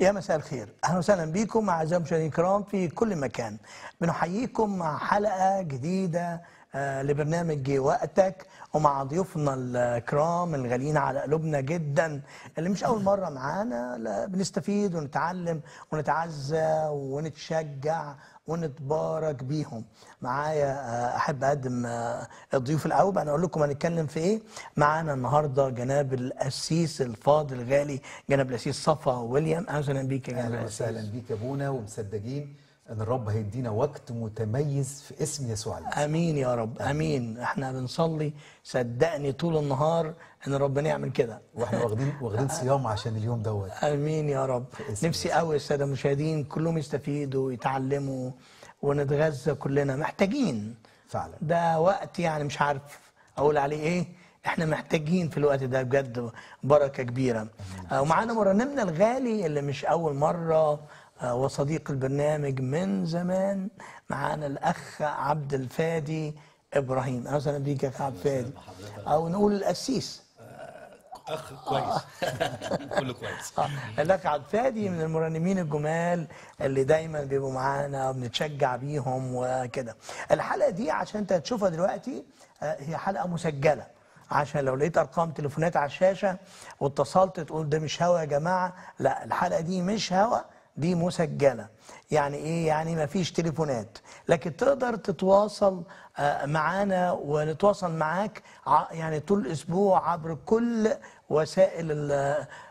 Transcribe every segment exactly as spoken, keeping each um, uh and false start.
يا مساء الخير، اهلا وسهلا بكم اعزائي المشاهدين الكرام في كل مكان. بنحييكم مع حلقه جديده لبرنامج جه وقتك ومع ضيوفنا الكرام الغاليين على قلوبنا جدا اللي مش اول مره معانا. بنستفيد ونتعلم ونتعزى ونتشجع ونتبارك بيهم. معايا احب اقدم الضيوف الاول، بعدين اقول لكم هنتكلم في ايه. معانا النهارده جناب القسيس الفاضل الغالي جناب القسيس صفا ويليام. اهلا وسهلا بيك يا جناب القسيس. اهلا وسهلا بيك يا ابونا، ومصدقين ان الرب هيدينا وقت متميز في اسم يسوع المسيح. امين يا رب، امين, أمين. احنا بنصلي صدقني طول النهار ان ربنا يعمل كده، واحنا واخدين واخدين صيام عشان اليوم دوت. امين يا رب. نفسي قوي الساده المشاهدين كلهم يستفيدوا ويتعلموا ونتغذى، كلنا محتاجين فعلا. ده وقت يعني مش عارف اقول عليه ايه، احنا محتاجين في الوقت ده بجد بركه كبيره. ومعانا مرنمنا الغالي اللي مش اول مره وصديق البرنامج من زمان، معانا الاخ عبد الفادي ابراهيم. اهلا وسهلا بيك يا اخ عبد الفادي، او نقول القسيس اخ كويس كله كويس. الاخ عبد الفادي من المرنمين الجمال اللي دايما بيبقوا معانا وبنتشجع بيهم وكده. الحلقه دي عشان انت هتشوفها دلوقتي هي حلقه مسجله، عشان لو لقيت ارقام تليفونات على الشاشه واتصلت تقول ده مش هوا يا جماعه، لا الحلقه دي مش هوا، دي مسجلة. يعني ايه؟ يعني مفيش تليفونات، لكن تقدر تتواصل معانا ونتواصل معاك يعني طول الاسبوع عبر كل وسائل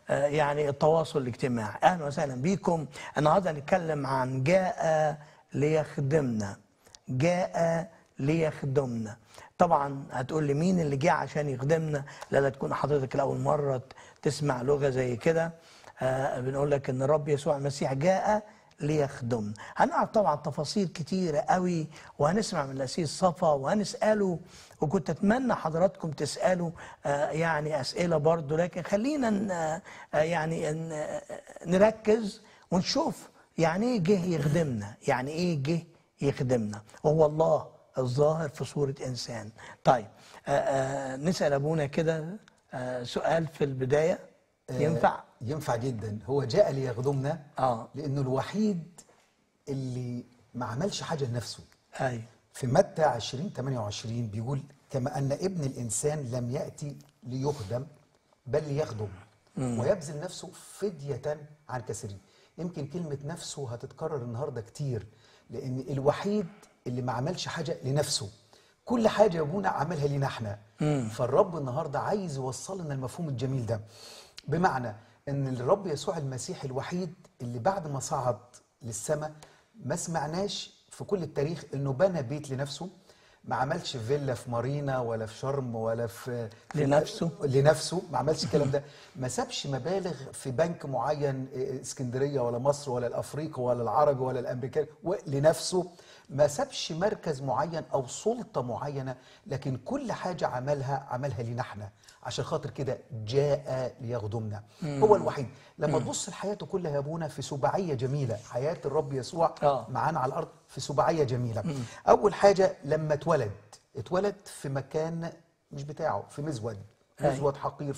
يعني التواصل الاجتماعي. اهلا وسهلا بيكم. النهارده هنتكلم عن جاء ليخدمنا. جاء ليخدمنا. طبعا هتقول لي مين اللي جه عشان يخدمنا؟ لا لا، تكون حضرتك لأول مرة تسمع لغة زي كده. آه بنقول لك ان الرب يسوع المسيح جاء ليخدمنا. هنعرف طبعا تفاصيل كتيره قوي، وهنسمع من القسيس صفا وهنساله، وكنت اتمنى حضراتكم تسالوا آه يعني اسئله برضه، لكن خلينا آه يعني نركز ونشوف يعني ايه جه يخدمنا، يعني ايه جه يخدمنا؟ وهو الله الظاهر في صوره انسان. طيب آه آه نسال ابونا كده آه سؤال في البدايه ينفع؟ ينفع جدا. هو جاء ليخدمنا آه. لانه الوحيد اللي ما عملش حاجه لنفسه. ايوه. في متى عشرين ثمانية وعشرين بيقول كما ان ابن الانسان لم ياتي ليخدم بل ليخدم ويبذل نفسه فديه عن كثيرين. يمكن كلمه نفسه هتتكرر النهارده كتير، لان الوحيد اللي ما عملش حاجه لنفسه، كل حاجه يا ابونا عملها لينا احنا. مم. فالرب النهارده عايز يوصل لنا المفهوم الجميل ده، بمعنى ان الرب يسوع المسيح الوحيد اللي بعد ما صعد للسماء ما سمعناش في كل التاريخ انه بنى بيت لنفسه، ما عملش فيلا في مارينا ولا في شرم ولا في لنفسه لنفسه ما عملش الكلام ده، ما سابش مبالغ في بنك معين اسكندريه ولا مصر ولا الافريقي ولا العربي ولا الامريكاني لنفسه، ما سابش مركز معين او سلطه معينه، لكن كل حاجه عملها عملها لينا احنا، عشان خاطر كده جاء ليخدمنا. هو الوحيد. لما تبص لحياته كلها يا ابونا في سباعيه جميله، حياه الرب يسوع آه. معانا على الارض في سباعيه جميله. مم. اول حاجه لما اتولد، اتولد في مكان مش بتاعه، في مزود، مزود حقير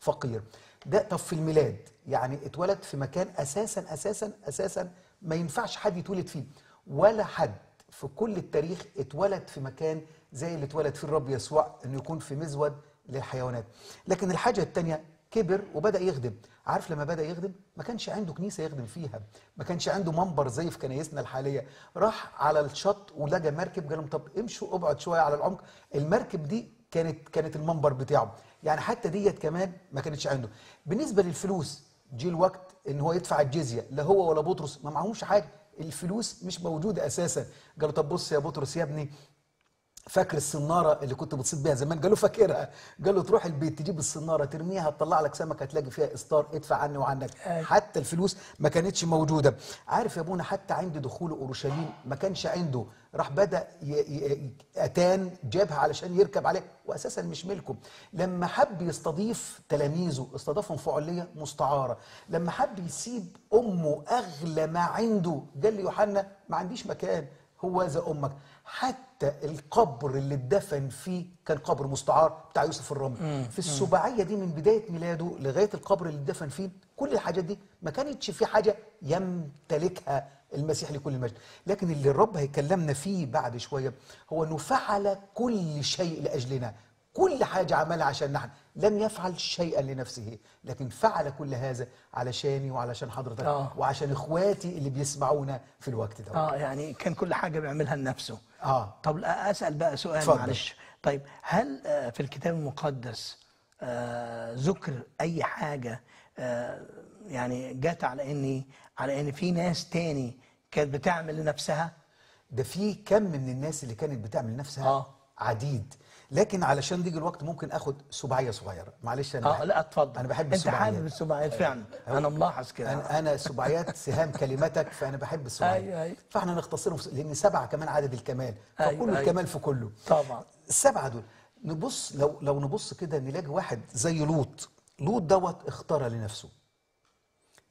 فقير. ده طب في الميلاد يعني اتولد في مكان اساسا اساسا اساسا ما ينفعش حد يتولد فيه، ولا حد في كل التاريخ اتولد في مكان زي اللي اتولد فيه الرب يسوع، انه يكون في مزود للحيوانات. لكن الحاجه الثانيه كبر وبدا يخدم. عارف لما بدا يخدم ما كانش عنده كنيسه يخدم فيها، ما كانش عنده منبر زي في كنايسنا الحاليه. راح على الشط ولقى مركب، قال لهم طب امشوا ابعد شويه على العمق، المركب دي كانت كانت المنبر بتاعه. يعني حتى ديت كمان ما كانتش عنده. بالنسبه للفلوس جه الوقت ان هو يدفع الجزيه، لا هو ولا بطرس ما معهمش حاجه، الفلوس مش موجوده اساسا. قالوا طب بص يا بطرس يا ابني، فاكر الصناره اللي كنت بتصيد بيها زمان؟ قالوا فاكرها. قالوا تروح البيت تجيب الصناره ترميها تطلع لك سمك هتلاقي فيها اسطار، ادفع عني وعنك. حتى الفلوس ما كانتش موجوده. عارف يا ابونا، حتى عند دخول اورشليم ما كانش عنده، راح بدا اتان جابها علشان يركب عليها واساسا مش ملكه. لما حب يستضيف تلاميذه استضافهم في عليه مستعاره، لما حب يسيب امه اغلى ما عنده قال ليوحنا ما عنديش مكان، هو ذا امك. حتى القبر اللي اتدفن فيه كان قبر مستعار بتاع يوسف الرمل. في السباعيه دي من بدايه ميلاده لغايه القبر اللي اتدفن فيه، كل الحاجات دي ما كانتش في حاجه يمتلكها المسيح لكل المجد. لكن اللي الرب هيكلمنا فيه بعد شويه هو انه فعل كل شيء لاجلنا، كل حاجه عملها عشان نحن، لم يفعل شيئا لنفسه، لكن فعل كل هذا علشاني وعلشان حضرتك آه. وعشان اخواتي اللي بيسمعونا في الوقت ده. اه يعني كان كل حاجه بيعملها لنفسه. اه طب اسال بقى سؤال معلش، طيب هل في الكتاب المقدس آه ذكر اي حاجه آه يعني جت على ان على ان في ناس تاني كانت بتعمل لنفسها؟ ده في كم من الناس اللي كانت بتعمل لنفسها آه. عديد، لكن علشان يجي الوقت ممكن اخد سباعيه صغيره. معلش انا اه لا اتفضل، انا بحب السباعيات. انت حابب السباعيات فعلا، انا ملاحظ كده. انا, أنا سباعيات سهام كلمتك، فانا بحب السباعيات. فاحنا نختصرهم لان سبعه كمان عدد الكمال، فكل الكمال في كله. طبعا السبعه دول نبص، لو لو نبص كده نلاقي واحد زي لوط. لوط دوت اختار لنفسه.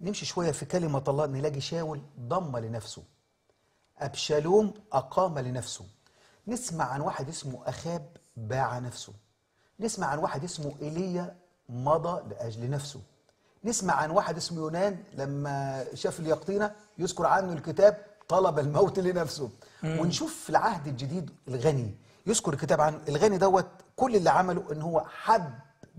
نمشي شويه في كلمه الله نلاقي شاول ضم لنفسه. ابشالوم اقام لنفسه. نسمع عن واحد اسمه اخاب باع نفسه. نسمع عن واحد اسمه ايليا مضى لاجل نفسه. نسمع عن واحد اسمه يونان لما شاف اليقطينه يذكر عنه الكتاب طلب الموت لنفسه. مم. ونشوف في العهد الجديد الغني يذكر الكتاب عن الغني دوت كل اللي عمله ان هو حب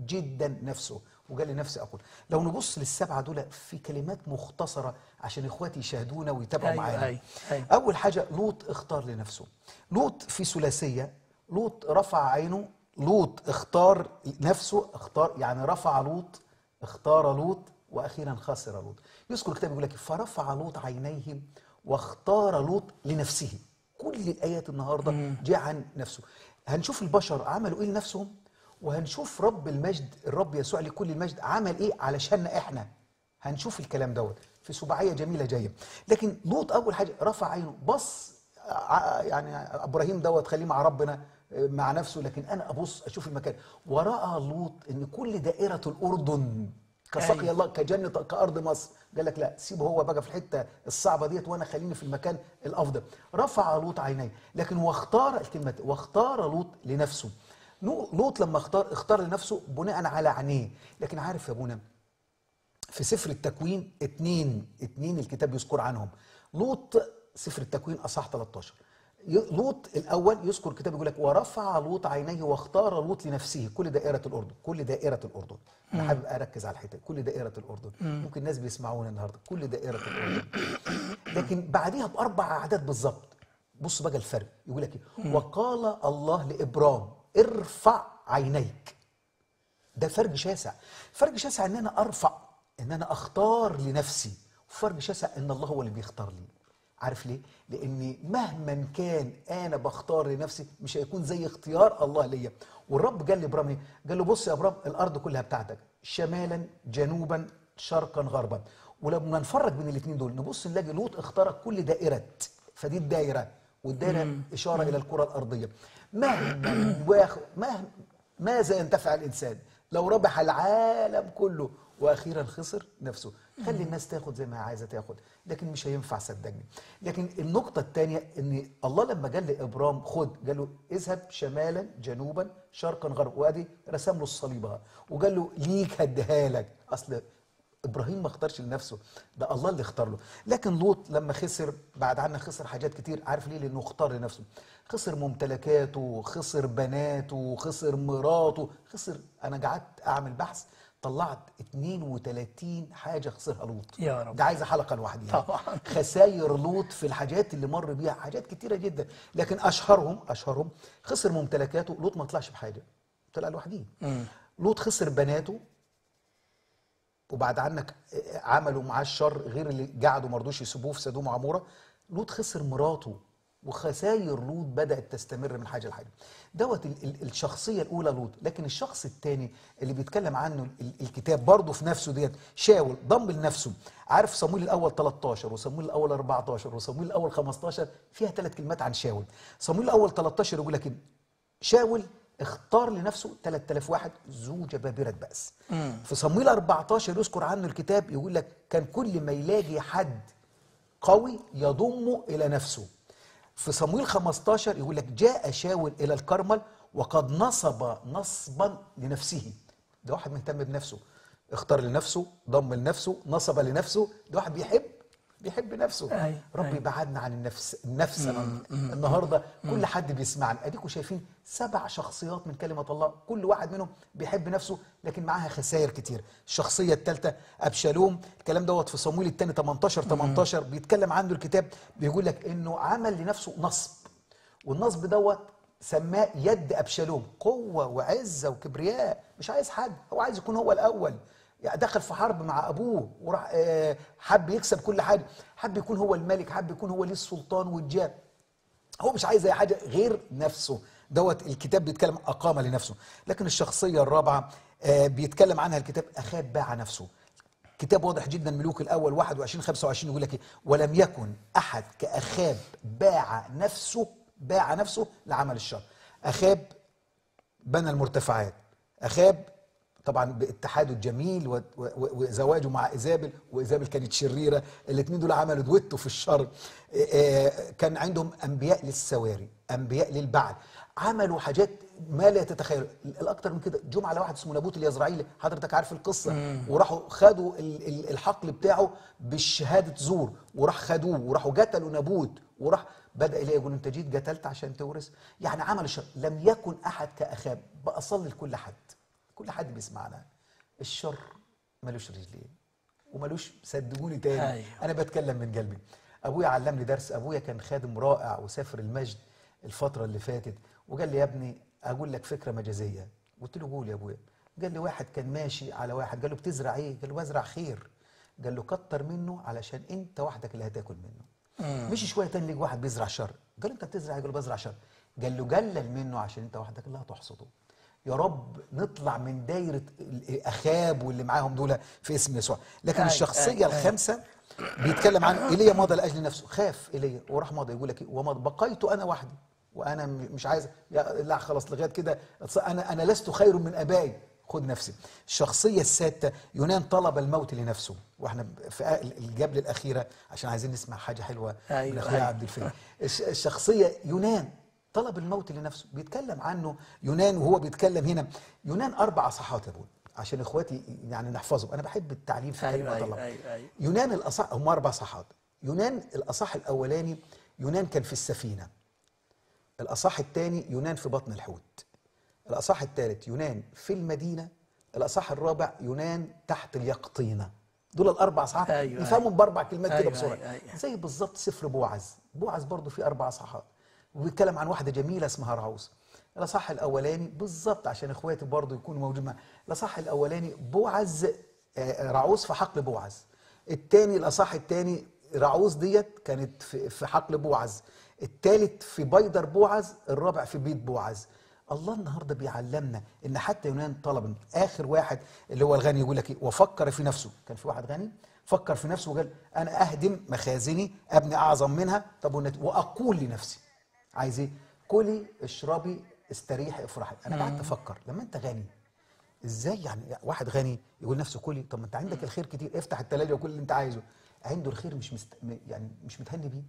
جدا نفسه وقال لنفسي اقول. لو نبص للسبعه دول في كلمات مختصره عشان اخواتي يشاهدونا ويتابعوا معانا. اول حاجه لوط اختار لنفسه. لوط في ثلاثيه، لوط رفع عينه، لوط اختار نفسه، اختار يعني رفع لوط، اختار لوط، واخيرا خسر لوط. يذكر الكتاب يقول لك فرفع لوط عينيه واختار لوط لنفسه. كل الايات النهارده جه عن نفسه. هنشوف البشر عملوا ايه لنفسهم، وهنشوف رب المجد الرب يسوع لكل المجد عمل ايه علشان احنا. هنشوف الكلام دوت في سباعيه جميله جايه. لكن لوط اول حاجه رفع عينه، بص يعني ابراهيم دوت خليه مع ربنا مع نفسه، لكن انا ابص اشوف المكان. وراى لوط ان كل دائره الاردن كسقي أيه. الله كجنه كارض مصر، قال لك لا سيبه هو بقى في الحته الصعبه ديت وانا خليني في المكان الافضل. رفع لوط عينيه، لكن واختار الكلمه واختار لوط لنفسه. لوط لما اختار اختار لنفسه بناء على عينيه. لكن عارف يا ابونا في سفر التكوين اتنين اتنين الكتاب يذكر عنهم لوط، سفر التكوين اصحاح ثلاثة عشر. لوط الاول يذكر الكتاب يقول لك ورفع لوط عينيه واختار لوط لنفسه كل دائره الاردن. كل دائره الاردن، انا حابب اركز على الحته كل دائره الاردن. ممكن الناس بيسمعونا النهارده كل دائره الاردن. لكن بعديها باربع اعداد بالظبط بص بقى الفرق يقول لك ايه. وقال الله لابرام ارفع عينيك. ده فرق شاسع، فرق شاسع ان انا ارفع، ان انا اختار لنفسي، وفرق شاسع ان الله هو اللي بيختار لي. عارف ليه؟ لاني مهما كان انا بختار لنفسي مش هيكون زي اختيار الله ليا. والرب قال لابرام ايه؟ قال له بص يا ابرام الارض كلها بتاعتك، شمالا جنوبا شرقا غربا. ولما نفرق بين الاثنين دول نبص نلاقي لوط اختار كل دائره، فدي الدائره والدائره مم. اشاره مم. الى الكره الارضيه. مهما واخد مهما ماذا ينتفع الانسان لو ربح العالم كله واخيرا خسر نفسه. خلي الناس تاخد زي ما عايزه تاخد، لكن مش هينفع صدقني. لكن النقطه الثانيه ان الله لما قال لابرام خد، قال له اذهب شمالا جنوبا شرقا غربا، وادي رسم له الصليبه وقال له ليك هديها لك. اصل ابراهيم ما اختارش لنفسه، ده الله اللي اختار له. لكن لوط لما خسر بعد عنه خسر حاجات كتير. عارف ليه؟ لانه اختار لنفسه. خسر ممتلكاته، خسر بناته، خسر مراته، خسر. انا قعدت اعمل بحث طلعت اثنين وثلاثين حاجه خسرها لوط. يا رب، ده عايزه حلقه لوحدها يعني. طبعا خساير لوط في الحاجات اللي مر بيها حاجات كتيره جدا. لكن اشهرهم اشهرهم خسر ممتلكاته. لوط ما طلعش بحاجه، طلع لوحده. لوط خسر بناته وبعد عنك عملوا معاه الشر غير اللي قعدوا ما رضوش يسيبوه في سدوم وعموره. لوط خسر مراته، وخسائر لوط بدات تستمر من حاجه لحاجه. دوت الشخصيه الاولى لوط. لكن الشخص الثاني اللي بيتكلم عنه الكتاب برضه في نفسه ديت شاول، ضم لنفسه. عارف صموئيل الاول ثلاثة عشر وصموئيل الاول أربعة عشر وصموئيل الاول خمسة عشر فيها ثلاث كلمات عن شاول. صموئيل الاول ثلاثة عشر يقول لك إن شاول اختار لنفسه ثلاثة آلاف واحد ذو جبابره بأس. مم. في صموئيل أربعة عشر يذكر عنه الكتاب يقول لك كان كل ما يلاقي حد قوي يضمه الى نفسه. في صموئيل خمسة عشر يقول لك جاء شاول الى الكرمل وقد نصب نصبا لنفسه. ده واحد مهتم بنفسه، اختار لنفسه، ضم لنفسه، نصب لنفسه. ده واحد بيحب بيحب نفسه. أي. ربي أي. بعدنا عن النفس النفس النهارده. مم. كل حد بيسمعنا. اديكم شايفين سبع شخصيات من كلمه الله، كل واحد منهم بيحب نفسه لكن معاها خسائر كتير. الشخصيه الثالثه ابشالوم، الكلام دوت في صموئيل الثاني ثمانية عشر ثمانية عشر بيتكلم عنه الكتاب، بيقول لك انه عمل لنفسه نصب، والنصب دوت سماه يد ابشالوم، قوه وعزه وكبرياء، مش عايز حد، هو عايز يكون هو الاول. يعني دخل في حرب مع ابوه وراح حب يكسب كل حاجه، حب يكون هو الملك، حب يكون هو ليه السلطان والجاه، هو مش عايز اي حاجه غير نفسه. دوت الكتاب بيتكلم اقام لنفسه. لكن الشخصيه الرابعه بيتكلم عنها الكتاب اخاب باع نفسه. كتاب واضح جدا، الملوك الاول واحد وعشرين خمسة وعشرين يقول لك ايه؟ ولم يكن احد كاخاب باع نفسه باع نفسه لعمل الشر. اخاب بنى المرتفعات، اخاب طبعا باتحاده الجميل وزواجه مع ايزابل، وايزابل كانت شريره، الاثنين دول عملوا دويتو في الشر. كان عندهم انبياء للسواري، انبياء للبعل، عملوا حاجات ما لا تتخيل. الاكثر من كده جم على واحد اسمه نابوت اليزرعيلي، حضرتك عارف القصه. مم. وراحوا خدوا الحقل بتاعه بشهاده زور، وراح خدوه وراحوا قتلوا نابوت، وراح بدا اليه يقول انت جيت قتلت عشان تورث. يعني عمل الشر. لم يكن احد كاخاب. بصلي لكل حد، كل حد بيسمعنا، الشر ملوش رجلين وملوش، صدقوني تاني. أيوه. انا بتكلم من قلبي. ابويا علمني درس، ابويا كان خادم رائع وسافر المجد الفتره اللي فاتت، وقال لي يا ابني اقول لك فكره مجازيه. قلت له قول يا ابويا. قال لي واحد كان ماشي على واحد، قال له بتزرع ايه؟ قال له بزرع خير. قال له كتر منه علشان انت وحدك اللي هتاكل منه. مشي شويه تاني لقى واحد بيزرع شر، قال له انت بتزرع ايه؟ قال له بزرع شر. قال له قلل منه عشان انت وحدك اللي هتحصده. يا رب نطلع من دايره الاخاب واللي معاهم دول في اسم يسوع. لكن أي الشخصيه أي الخامسه أي بيتكلم عن ايليا مضى لاجل نفسه، خاف ايليا وراح مضى. يقول لك بقيت انا وحدي وانا مش عايز، لا خلاص لغايه كده، انا انا لست خير من ابائي، خد نفسي. الشخصيه السادسه يونان طلب الموت لنفسه. واحنا في الجبل الاخيره عشان عايزين نسمع حاجه حلوه من اخويا عبد الفادي. الشخصيه يونان طلب الموت لنفسه، بيتكلم عنه يونان. وهو بيتكلم هنا يونان اربع اصحاحات يا ابويا عشان اخواتي يعني نحفظهم، انا بحب التعليم في كلمه أيوة الله. أيوة أيوة. يونان الاصح هم اربع اصحاحات. يونان الاصح الاولاني يونان كان في السفينه. الاصح الثاني يونان في بطن الحوت. الاصح الثالث يونان في المدينه. الاصح الرابع يونان تحت اليقطينه. دول الاربع اصحاحات. أيوة يفهموا أيوة باربع كلمات أيوة كده بسرعه. أيوة أيوة. زي بالظبط سفر بوعز، بوعز برضه فيه اربع اصحاحات. وبيتكلم عن واحده جميله اسمها رعوز. الاصح الاولاني بالظبط عشان اخواتي برضه يكونوا موجودين معايا. الاصح الاولاني بوعز، رعوز في حقل بوعز. الثاني الاصح الثاني رعوز ديت كانت في حقل بوعز. الثالث في بيدر بوعز. الرابع في بيت بوعز. الله النهارده بيعلمنا ان حتى يونان طلب. اخر واحد اللي هو الغني يقول لك ايه؟ وفكر في نفسه. كان في واحد غني فكر في نفسه وقال انا اهدم مخازني ابني اعظم منها. طب واقول لنفسي عايز ايه؟ كلي اشربي استريحي افرحي. انا قعدت افكر لما انت غني ازاي يعني واحد غني يقول نفسه كلي؟ طب ما انت عندك الخير كتير، افتح الثلاجه وكل اللي انت عايزه. عنده الخير مش مست... يعني مش متهني بيه.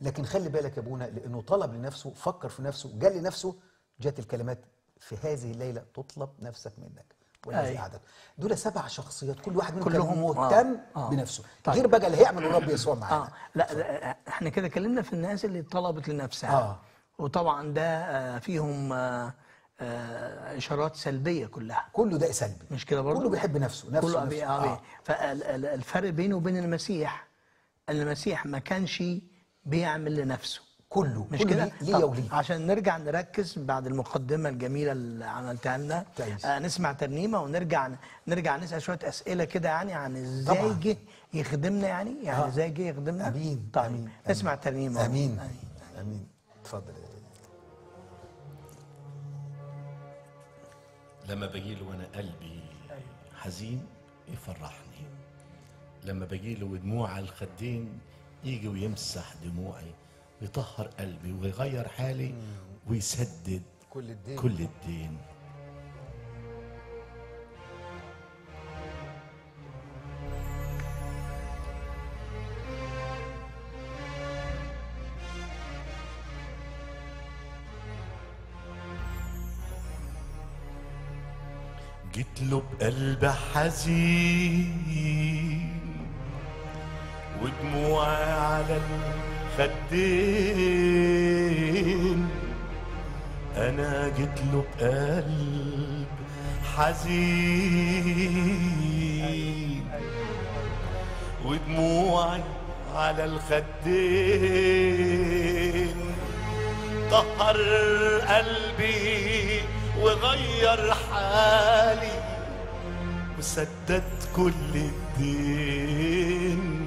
لكن خلي بالك يا ابونا لانه طلب لنفسه، فكر في نفسه، قال لنفسه. جات الكلمات في هذه الليله تطلب نفسك منك والذي اعدك. دول سبع شخصيات كل واحد منهم كلهم مهتم آه. بنفسه. طيب. غير بقى اللي هيعمل الرب يسوع معانا. آه. لا, لا احنا كده اتكلمنا في الناس اللي طلبت لنفسها. آه. وطبعا ده فيهم آه آه اشارات سلبيه كلها. كله ده سلبي. مش كده برضه؟ كله بيحب نفسه، نفسه كله نفسه. آه. آه. فالفرق بينه وبين المسيح، المسيح ما كانش بيعمل لنفسه. كله مش كده؟ ليه وليه؟ عشان نرجع نركز بعد المقدمه الجميله اللي عملتها لنا. آه نسمع ترنيمه ونرجع نرجع نسال شويه اسئله كده يعني عن ازاي جه يخدمنا يعني يعني ازاي آه. جه يخدمنا. امين. طيب أمين. نسمع ترنيمه. امين امين, أمين. أمين. اتفضل. لما بجيله وانا قلبي حزين يفرحني، لما بجيله ودموع على الخدين يجي ويمسح دموعي ويطهر قلبي ويغير حالي ويسدد كل الدين كل الدين. جيتله بقلب حزين ودموعي على الخدين، أنا جيتله بقلب حزين ودموعي على الخدين، طهر قلبي وغير حالي وسدد كل الدين،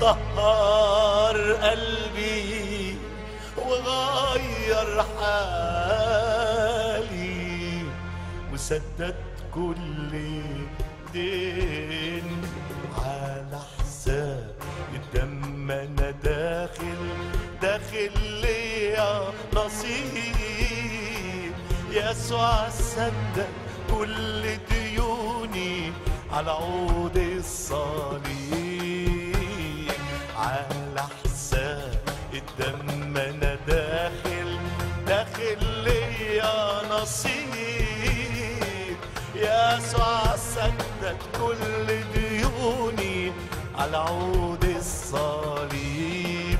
طهر قلبي وغير حالي وسدد كل الدين، على حساب الدم انا داخل داخل ليا نصيب، يسوع سدد كل ديوني على عود الصليب، على حساب الدم انا داخل داخل ليا نصيب، يسوع سدد كل ديوني على عود الصليب،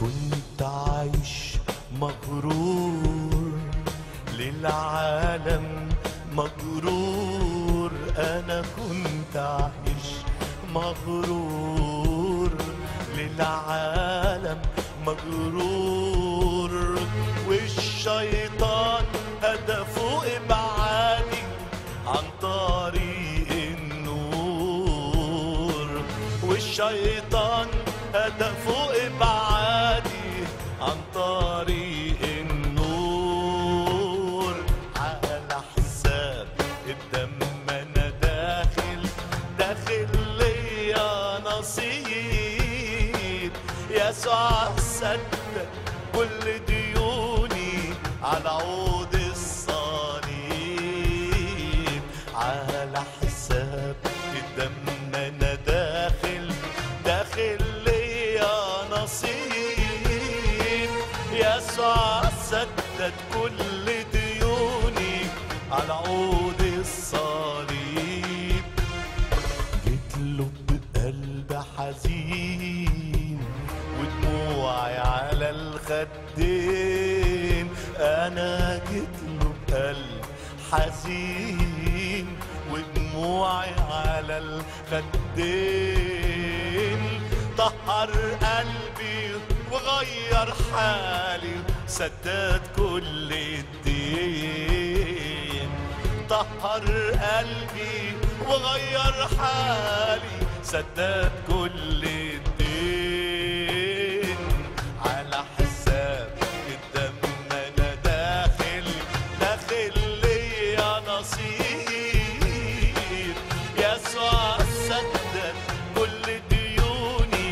كنت عايش مغرور للعالم مغرور، أنا كنت عايش مغرور للعالم مغرور، والشيطان هدفه إبعادي عن طريق النور، والشيطان هدفه إبعادي عن طريق يسوع سدد كل ديوني على عود الصليب، على حساب الدم انا داخل داخل ليا نصيب، يسوع سدد كل ديوني على عود الصليب، جيتله بقلب حزين ودموعي على الخدين، أنا جيتله بقلب حزين ودموعي على الخدين، طهر قلبي وغير حالي سدد كل الدين، طهر قلبي وغير حالي سدد كل الدين، داخل داخل ليا نصيب، يسوع سدد كل ديوني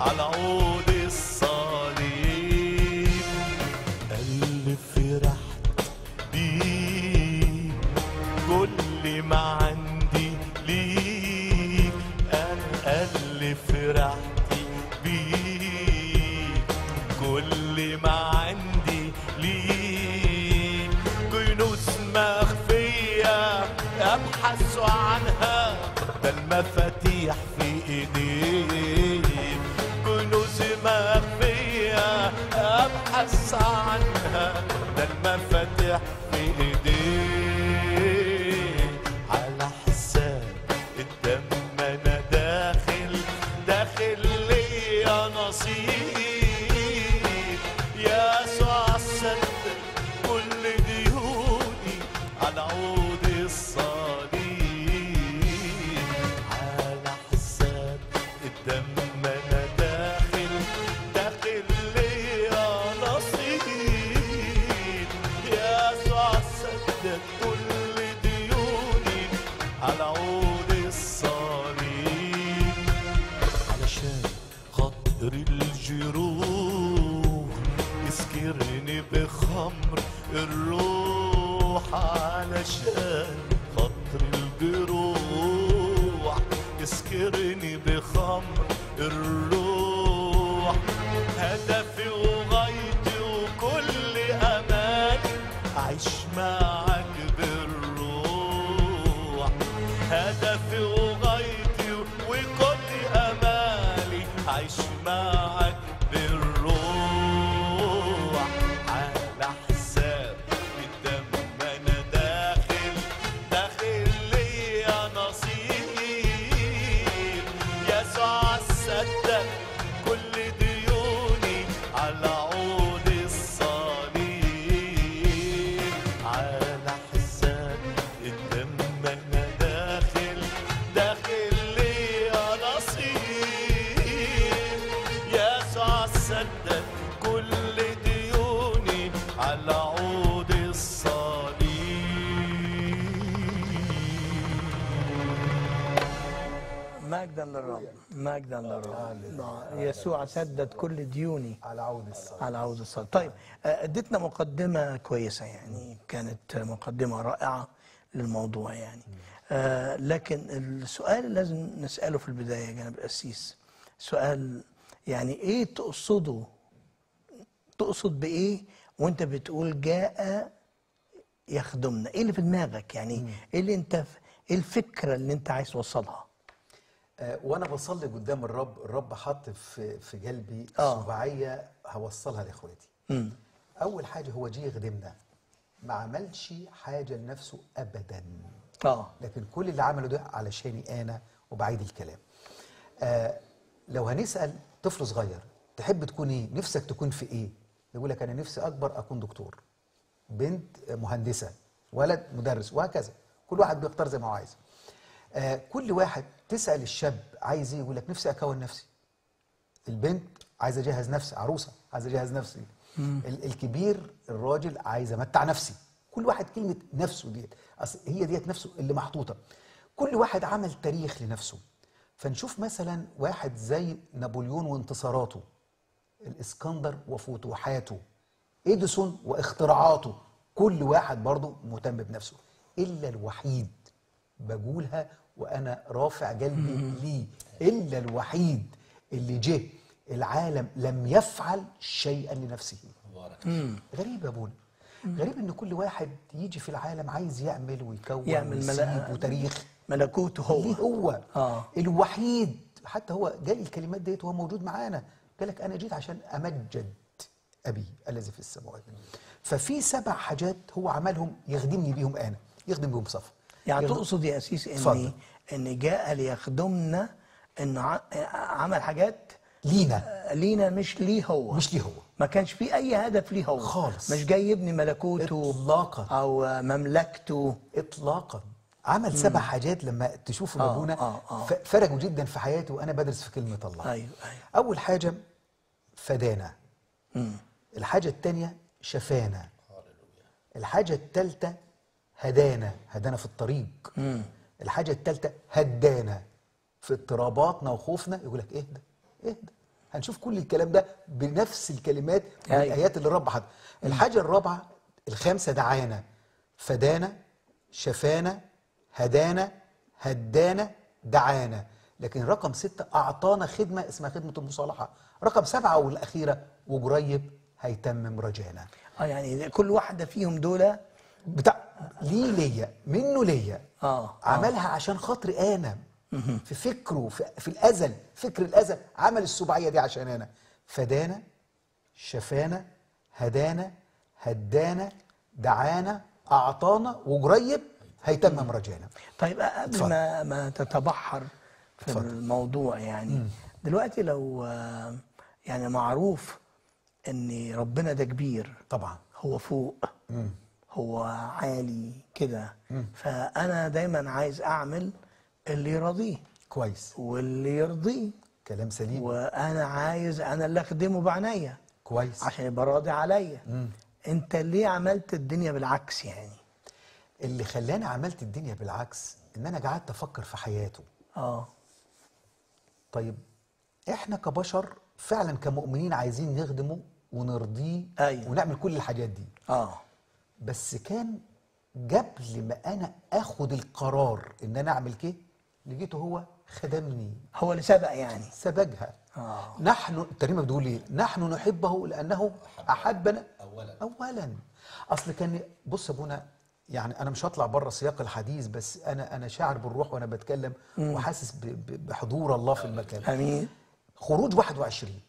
على عود الصليب، اللي فرحت بيه كل ما عندي ليك، أنا اللي فرحت بيه كل ما عندي ليك، كنوز مخفية أبحث عنها المفاتيح في ايديك، كنوز مخفية ابحث عنها، ده المفاتيح في ايديك. على حساب الدم انا داخل، داخل ليا نصيب، يسوع سد كل ديوني على عود الصليب. الروح علشان خاطر الجروح، اسكرني بخمر الروح. هدفي وغايتي وكل اماني اعيش معاك بالروح، هدفي وغايتي وكل امالي اعيش معاك للرب. مجدا للرب. يسوع سدد كل ديوني على عود الصليب، على عود الصليب. طيب اديتنا مقدمه كويسه، يعني كانت مقدمه رائعه للموضوع يعني. آه لكن السؤال اللي لازم نساله في البدايه يا جناب القسيس، سؤال يعني ايه تقصده؟ تقصد بايه وانت بتقول جاء يخدمنا؟ ايه اللي في دماغك يعني؟ ايه اللي انت، ايه الفكره اللي انت عايز توصلها؟ وانا بصلي قدام الرب، الرب حط في في قلبي سبعيه هوصلها لاخواتي. اول حاجه هو جه يخدمنا، ما عملش حاجه لنفسه ابدا، اه لكن كل اللي عمله ده علشاني انا. وبعيد الكلام، آه لو هنسال طفل صغير تحب تكون ايه؟ نفسك تكون في ايه؟ يقول لك انا نفسي اكبر اكون دكتور، بنت مهندسه، ولد مدرس، وهكذا. كل واحد بيختار زي ما هو عايز. آه كل واحد تسأل الشاب عايز ايه يقول لك نفسي اكون نفسي. البنت عايزه اجهز نفسي، عروسه عايزه اجهز نفسي. الكبير الراجل عايز امتع نفسي. كل واحد كلمه نفسه ديت، اصل هي ديت نفسه اللي محطوطه. كل واحد عمل تاريخ لنفسه. فنشوف مثلا واحد زي نابليون وانتصاراته، الاسكندر وفتوحاته، اديسون واختراعاته، كل واحد برضه مهتم بنفسه، الا الوحيد بقولها وانا رافع قلبي ليه، الا الوحيد اللي جه العالم لم يفعل شيئا لنفسه. غريب يا ابونا، غريب ان كل واحد يجي في العالم عايز يعمل ويكون يعمل ملاك وتاريخ ملكوته هو ليه هو آه. الوحيد حتى هو جاء الكلمات ديت وهو موجود معانا، قال لك انا جيت عشان امجد ابي الذي في السماوات. ففي سبع حاجات هو عملهم يخدمني بيهم انا، يخدم بيهم صفا. يعني تقصد يا أسيس إن إن جاء ليخدمنا، إن عمل حاجات لينا، لينا مش ليه هو، مش ليه هو، ما كانش فيه أي هدف ليه هو خالص، مش جاي يبني ملكوته إطلاقا أو مملكته إطلاقا. عمل سبع حاجات لما تشوف ابونا آه آه آه فرقوا جدا في حياته، وأنا بدرس في كلمة الله. أيوه أيوه. أول حاجة فدانا، مم. الحاجة الثانية شفانا، الحاجة الثالثة هدانا، هدانا في الطريق. مم. الحاجة الثالثة هدانا في اضطراباتنا وخوفنا، يقول لك اهدى اهدى. هنشوف كل الكلام ده بنفس الكلمات والآيات اللي الرب حاطها. الحاجة الرابعة الخامسة دعانا، فدانا شفانا هدانا هدانا دعانا. لكن رقم ستة أعطانا خدمة اسمها خدمة المصالحة. رقم سبعة والأخيرة وقريب هيتمم رجانا. اه يعني كل واحدة فيهم دول بتاع ليه ليا منه ليا، آه. عملها عشان خاطري انا، في فكره، في, في الأزل، فكر الأزل عمل السبعية دي عشاننا، فدانا، شفانا، هدانا، هدانا، دعانا، أعطانا، وقريب هيتمم رجانا. طيب قبل ما, ما تتبحر في اتفضل. الموضوع يعني مم. دلوقتي لو يعني معروف ان ربنا ده كبير طبعا، هو فوق مم. هو عالي كده، فانا دايما عايز اعمل اللي يرضيه كويس واللي يرضيه، كلام سليم، وانا عايز انا اللي اخدمه بعناية كويس عشان يبقى راضي عليا. انت ليه عملت الدنيا بالعكس؟ يعني اللي خلاني عملت الدنيا بالعكس ان انا قعدت افكر في حياته. اه طيب احنا كبشر فعلا كمؤمنين عايزين نخدمه ونرضيه، أيوة. ونعمل كل الحاجات دي. اه بس كان قبل ما انا اخد القرار ان انا اعمل كده لقيته هو خدمني، هو اللي سبق يعني سبقها. آه. نحن الترنيمه بتقول ايه؟ نحن نحبه لانه احبنا اولا اولا. اصل كان بص يا ابونا، يعني انا مش هطلع بره سياق الحديث، بس انا انا شاعر بالروح وانا بتكلم مم. وحاسس بحضور الله في المكان. امين. خروج واحد وعشرين،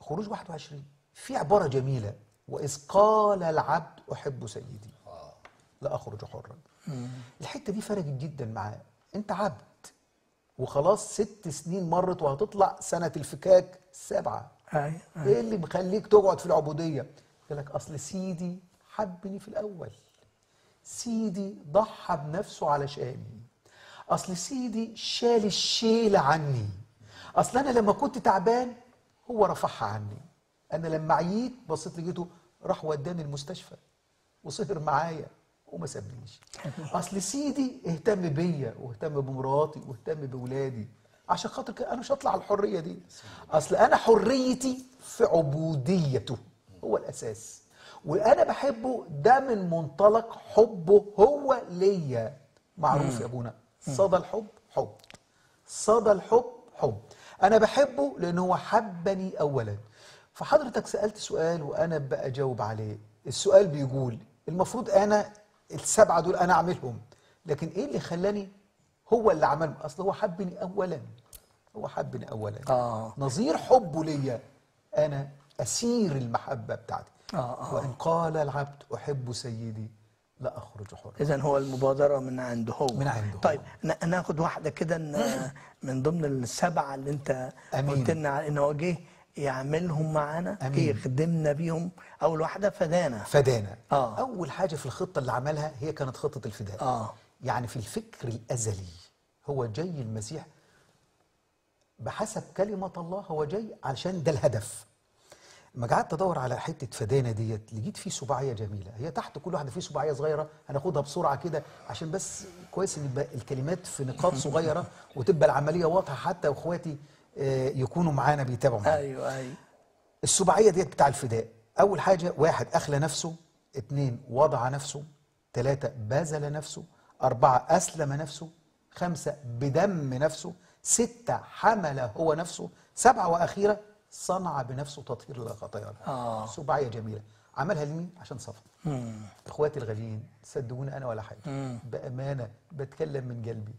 خروج واحد وعشرين في عباره جميله، واذ قال العبد احب سيدي لا اخرج حرا. الحته دي فرقت جدا معاه، انت عبد وخلاص، ست سنين مرت وهتطلع سنه الفكاك سبعه. أي. أي. ايه اللي مخليك تقعد في العبوديه؟ قال لك اصل سيدي حبني في الاول، سيدي ضحى بنفسه علشاني، اصل سيدي شال الشيله عني، اصل انا لما كنت تعبان هو رفعها عني، انا لما عييت بصيت لقيته راح وداني المستشفى وسهر معايا وما سابنيش، اصل سيدي اهتم بيا واهتم بمراتي واهتم بولادي عشان خاطر كده انا مش هطلع على الحريه دي، اصل انا حريتي في عبوديته هو الاساس، وانا بحبه ده من منطلق حبه هو ليا. معروف يا ابونا، صدى الحب حب، صدى الحب حب، انا بحبه لان هو حبني اولا. فحضرتك سالت سؤال وانا بجاوب عليه، السؤال بيقول المفروض انا السبعه دول انا اعملهم، لكن ايه اللي خلاني هو اللي عملهم؟ اصل هو حبني اولا، هو حبني اولا. آه. نظير حبه ليا انا اسير المحبه بتاعتي. آه آه. وإن قال العبد أحب سيدي لا أخرج حرا. إذن هو المبادرة من عنده هو. من عنده. طيب ناخد واحدة كده من ضمن السبعة اللي أنت قلت لنا على إن هو جه يعملهم معانا، جه يخدمنا بيهم. أول واحدة فدانا. فدانا. آه. أول حاجة في الخطة اللي عملها هي كانت خطة الفداء. آه. يعني في الفكر الأزلي هو جاي المسيح بحسب كلمة الله، هو جاي علشان ده الهدف. لما قعدت ادور على حته فدانا ديت لقيت فيه سباعيه جميله، هي تحت كل واحده فيه سباعيه صغيره، هناخدها بسرعه كده عشان بس كويس ان يبقى الكلمات في نقاط صغيره وتبقى العمليه واضحه حتى واخواتي يكونوا معانا بيتابعوا معانا. ايوه ايوه. السباعيه ديت بتاع الفداء، اول حاجه واحد اخلى نفسه، اثنين وضع نفسه، ثلاثه باذل نفسه، اربعه اسلم نفسه، خمسه بدم نفسه، سته حمل هو نفسه، سبعه واخيره صنع بنفسه تطهير للخطايا. آه. سباعيه جميله عملها لمين؟ عشان صفا. اخواتي الغاليين صدقوني انا ولا حاجه، مم. بامانه بتكلم من قلبي،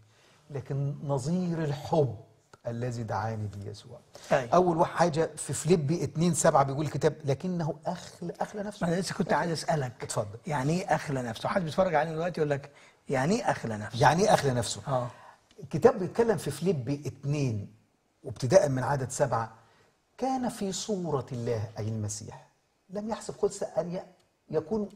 لكن نظير الحب الذي دعاني بيسوع. أي. اول حاجه في فليبي اتنين سبعة بيقول الكتاب لكنه اخلى اخلى نفسه. انا لسه كنت عايز اسالك، اتفضل، يعني ايه اخلى نفسه؟ حد بيتفرج علينا دلوقتي يقول لك يعني ايه اخلى نفسه؟ يعني ايه اخلى نفسه؟ اه الكتاب بيتكلم في فليبي اتنين وابتداء من عدد سبعة، كان في صورة الله أي المسيح لم يحسب قدسه أن يكون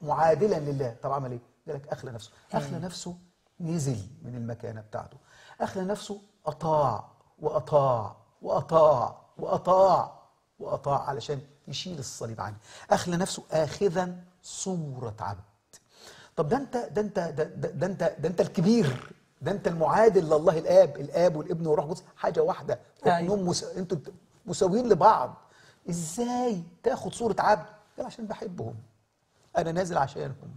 معادلا لله. طب عمل إيه؟ قال لك أخلى نفسه، أخلى نفسه نزل من المكانة بتاعته، أخلى نفسه أطاع وأطاع وأطاع وأطاع وأطاع علشان يشيل الصليب عني، أخلى نفسه آخذا صورة عبد. طب ده أنت ده أنت ده, ده, ده أنت ده أنت الكبير، ده أنت المعادل لله الآب، الآب والابن والروح القدس حاجة واحدة، أنتوا مساويين لبعض، ازاي تاخد صورة عبد؟ قال عشان بحبهم، انا نازل عشانهم،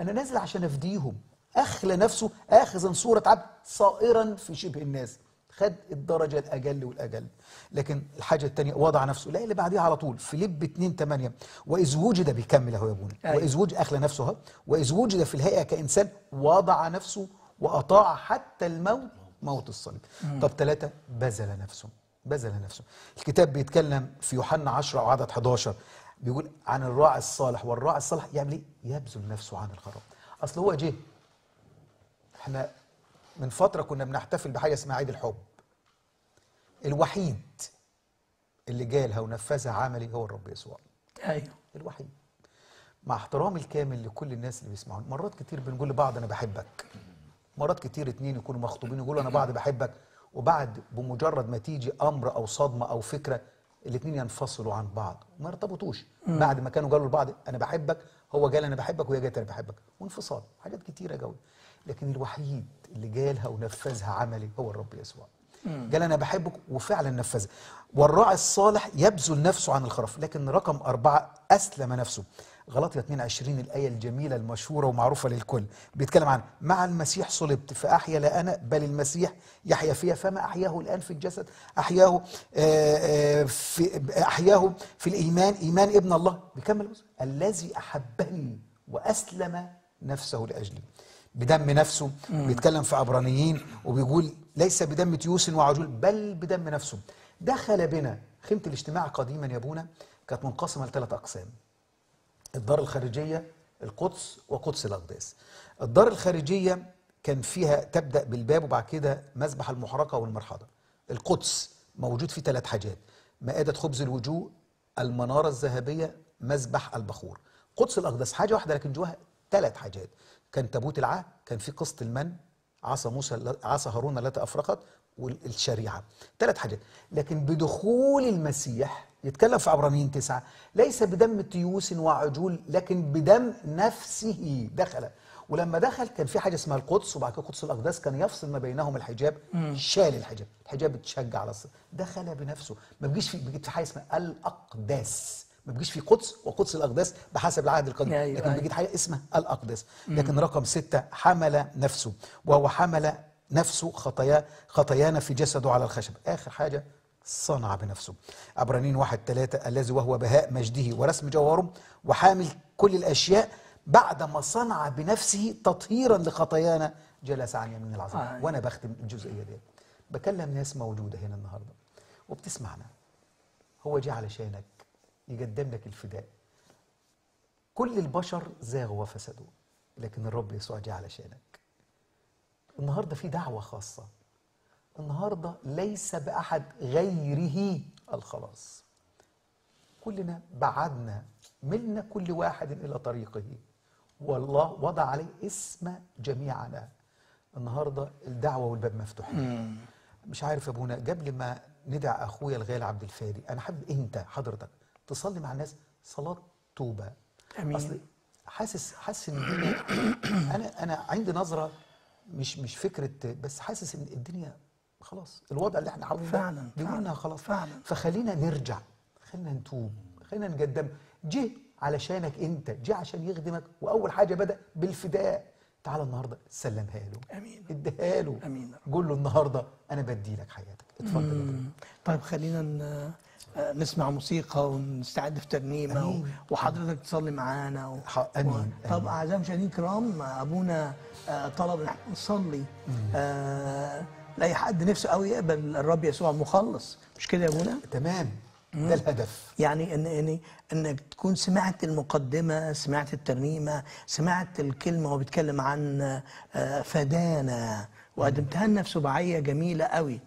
انا نازل عشان افديهم. اخلى نفسه اخذا صورة عبد صائرا في شبه الناس، خد الدرجة الاجل والاجل. لكن الحاجة التانية وضع نفسه، لا اللي بعديها على طول فيليب اتنين تمانية واذ وجد، بيكمل اهو يا ابونا، واذ وجد اخلى نفسه اهو، واذ وجد في الهيئة كانسان وضع نفسه واطاع حتى الموت موت الصليب. طب ثلاثة، بذل نفسه. بذل نفسه. الكتاب بيتكلم في يوحنا عشرة وعدد حداشر بيقول عن الراعي الصالح، والراعي الصالح يعمل ايه؟ يبذل نفسه عن الخراب. اصل هو جه، احنا من فترة كنا بنحتفل بحاجة اسمها عيد الحب. الوحيد اللي جالها ونفذها عملي هو الرب يسوع. ايوه الوحيد. مع احترامي الكامل لكل الناس اللي بيسمعون، مرات كتير بنقول لبعض انا بحبك. مرات كتير اتنين يكونوا مخطوبين يقولوا انا بعض بحبك، وبعد بمجرد ما تيجي امر او صدمه او فكره الاتنين ينفصلوا عن بعض وما يرتبطوش. بعد ما كانوا قالوا لبعض انا بحبك، هو قال انا بحبك وهي قالت انا بحبك، وانفصال. حاجات كتيره قوي. لكن الوحيد اللي جالها ونفذها عملي هو الرب يسوع. قال انا بحبك وفعلا نفذها. والراعي الصالح يبذل نفسه عن الخرف. لكن رقم أربعة، اسلم نفسه. غلاطية اتنين وعشرين الآية الجميلة المشهورة ومعروفة للكل بيتكلم عن مع المسيح صلبت فأحيا لا أنا بل المسيح يحيا فيها، فما أحياه الآن في الجسد أحياه آآ آآ في أحياه في الإيمان، إيمان ابن الله. بيكمل الذي أحبني وأسلم نفسه لأجلي، بدم نفسه. بيتكلم في عبرانيين وبيقول ليس بدم تيوس وعجول بل بدم نفسه. دخل بنا خيمة الاجتماع قديما يا أبونا كانت منقسمة لثلاث أقسام: الدار الخارجية، القدس، وقدس الأقداس. الدار الخارجية كان فيها تبدأ بالباب وبعد كده مذبح المحرقة والمرحاضة. القدس موجود فيه ثلاث حاجات: مائدة خبز الوجوه، المنارة الذهبية، مذبح البخور. قدس الأقداس حاجة واحدة لكن جواها ثلاث حاجات: كان تابوت العهد، كان فيه قسط المن، عصا موسى عصا هارون التي أفرقت، والشريعة. ثلاث حاجات. لكن بدخول المسيح يتكلم في عبرانيين تسعة ليس بدم تيوس وعجول لكن بدم نفسه دخل. ولما دخل كان في حاجه اسمها القدس وبعد كده قدس الاقداس كان يفصل ما بينهم الحجاب. مم. شال الحجاب، الحجاب اتشج على الصدر، دخل بنفسه. ما بيجيش في بيجي في حاجه اسمها الاقداس، ما بيجيش في قدس وقدس الاقداس بحسب العهد القديم. أيوة لكن أيوة. بيجي حاجه اسمها الاقداس. لكن مم. رقم ستة، حمل نفسه، وهو حمل نفسه خطايا خطايانا في جسده على الخشب. اخر حاجه صنع بنفسه. عبرانيين واحد ثلاثة الذي وهو بهاء مجده ورسم جوهره وحامل كل الأشياء بعدما صنع بنفسه تطهيرا لخطايانا جلس عن يمين العظيم. آه. وأنا بختم الجزئية دي بكلم ناس موجودة هنا النهاردة وبتسمعنا. هو جه علشانك يقدم لك الفداء. كل البشر زاغوا وفسدوا لكن الرب يسوع جه علشانك. النهاردة في دعوة خاصة. النهارده ليس بأحد غيره الخلاص. كلنا بعدنا منا كل واحد إلى طريقه والله وضع عليه اسم جميعنا. النهارده الدعوة والباب مفتوحين. مش عارف يا ابونا، قبل ما ندعي أخويا الغالي عبد الفادي أنا حابب أنت حضرتك تصلي مع الناس صلاة توبة. أمين. أصل حاسس حاسس إن الدنيا أنا أنا عندي نظرة مش مش فكرة، بس حاسس إن الدنيا خلاص الوضع اللي احنا عاوزينه فعلا بيقولنا خلاص فعلا. فخلينا نرجع، خلينا نتوب، خلينا نقدم. جه علشانك انت، جه عشان يخدمك، واول حاجه بدا بالفداء. تعالى النهارده سلمها له. امين. اديها له. امين. قول له النهارده انا بدي لك حياتك. اتفضل. طيب خلينا نسمع موسيقى ونستعد في ترنيمه وحضرتك تصلي معانا و... امين. طب اعزائي المشاهدين الكرام، ابونا طلب ان احنا نصلي. آه لأي حد نفسه قوي يقبل الرب يسوع مخلص، مش كده يا ابونا؟ تمام. ده الهدف، يعني ان ان انك تكون سمعت المقدمه، سمعت الترنيمه، سمعت الكلمه وهو بيتكلم عن فدانا، وقدمتها لنا في سباعيه جميله قوي.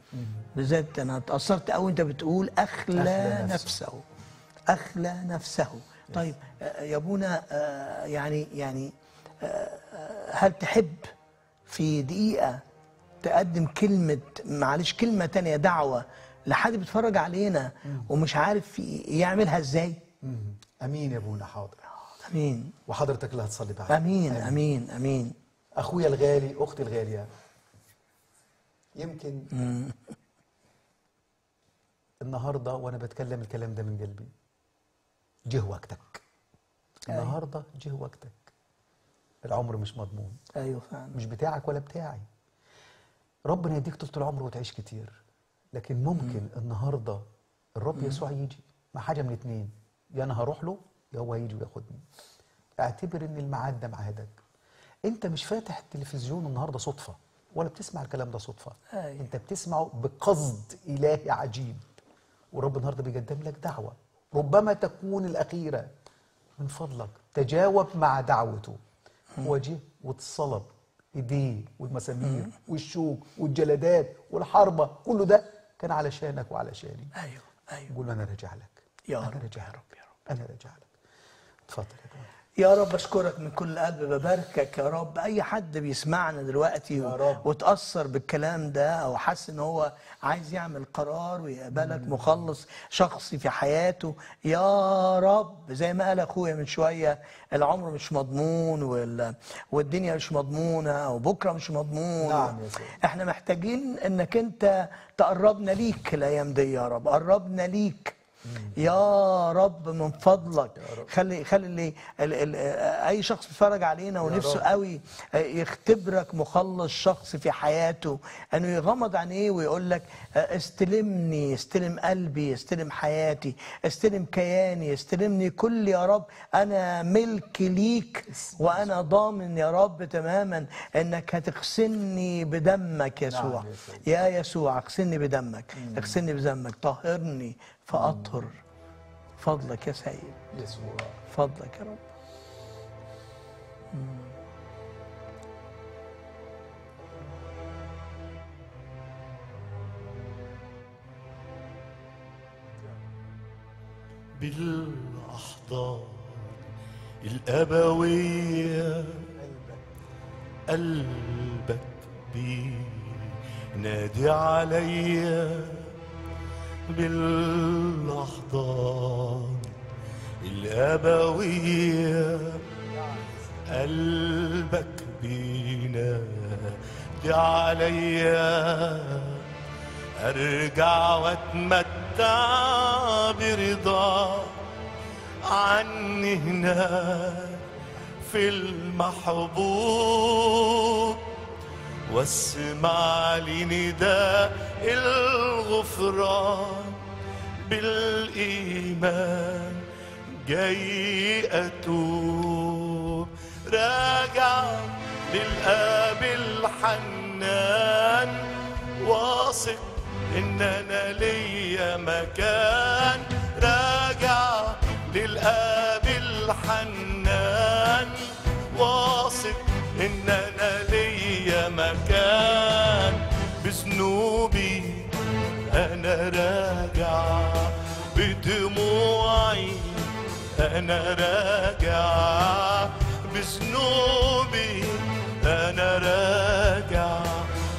بالذات انا اتاثرت قوي انت بتقول اخلى, أخلى نفسه. نفسه اخلى نفسه. طيب يا ابونا، يعني يعني هل تحب في دقيقه تقدم كلمة، معلش كلمة تانية، دعوة لحد بيتفرج علينا ومش عارف يعملها ازاي؟ امين يا ابونا. حاضر. امين. وحضرتك اللي هتصلي بعد. امين امين امين, أمين. اخويا الغالي، اختي الغالية، يمكن مم. النهارده وانا بتكلم الكلام ده من قلبي، جه وقتك. النهارده جه وقتك. العمر مش مضمون. ايوه فعلا. مش بتاعك ولا بتاعي. ربنا يديك طول العمر وتعيش كتير، لكن ممكن مم. النهارده الرب مم. يسوع يجي مع حاجه من اتنين: يا انا هروح له يا هو هيجي وياخدني. اعتبر ان الميعاد ده ميعادك. انت مش فاتح التلفزيون النهارده صدفه. ولا بتسمع الكلام ده صدفه؟ أيه. انت بتسمعه بقصد الهي عجيب، والرب النهارده بيقدم لك دعوه ربما تكون الاخيره. من فضلك تجاوب مع دعوته. واجه واتصلب ايديه والمسامير والشوك والجلدات والحربه، كله ده كان علشانك وعلشاني. ايوه ايوه قول انا راجع لك يا رب، انا راجع لك يا رب، انا راجع لك. اتفضل يا جماعه. يا رب اشكرك من كل قلب، بباركك يا رب. اي حد بيسمعنا دلوقتي وتاثر بالكلام ده او حس ان هو عايز يعمل قرار ويقبلك مخلص شخصي في حياته، يا رب زي ما قال اخويا من شويه، العمر مش مضمون وال... والدنيا مش مضمونه وبكره مش مضمون. نعم يا سيدي، احنا محتاجين انك انت تقربنا ليك الايام دي يا رب، قربنا ليك يا رب من فضلك. رب. خلي خلي اللي ال ال اي شخص بيتفرج علينا ونفسه قوي يختبرك مخلص شخص في حياته، انه يغمض عينيه ويقول لك استلمني، استلم قلبي، استلم حياتي، استلم كياني، استلمني كل يا رب، انا ملك ليك، وانا ضامن يا رب تماما انك هتغسلني بدمك يسوع. يا يسوع اغسلني بدمك، اغسلني بدمك، طهرني فأطهر. فضلك يا سيد يسوع، فضلك يا رب. بالأحضان الأبوية قلبك بينادي عليا، بالأحضان الأبوية قلبك بينادي عليا، أرجع وأتمتع برضاك عني هناك في المحبوب، واسمع لنداء الغفران بالإيمان جاي أتوب، راجع للآب الحنان واثق إن أنا ليا مكان، راجع للآب الحنان واثق إن أنا ليا مكان، بذنوبي أنا راجع، بدموعي أنا راجع، بذنوبي أنا راجع،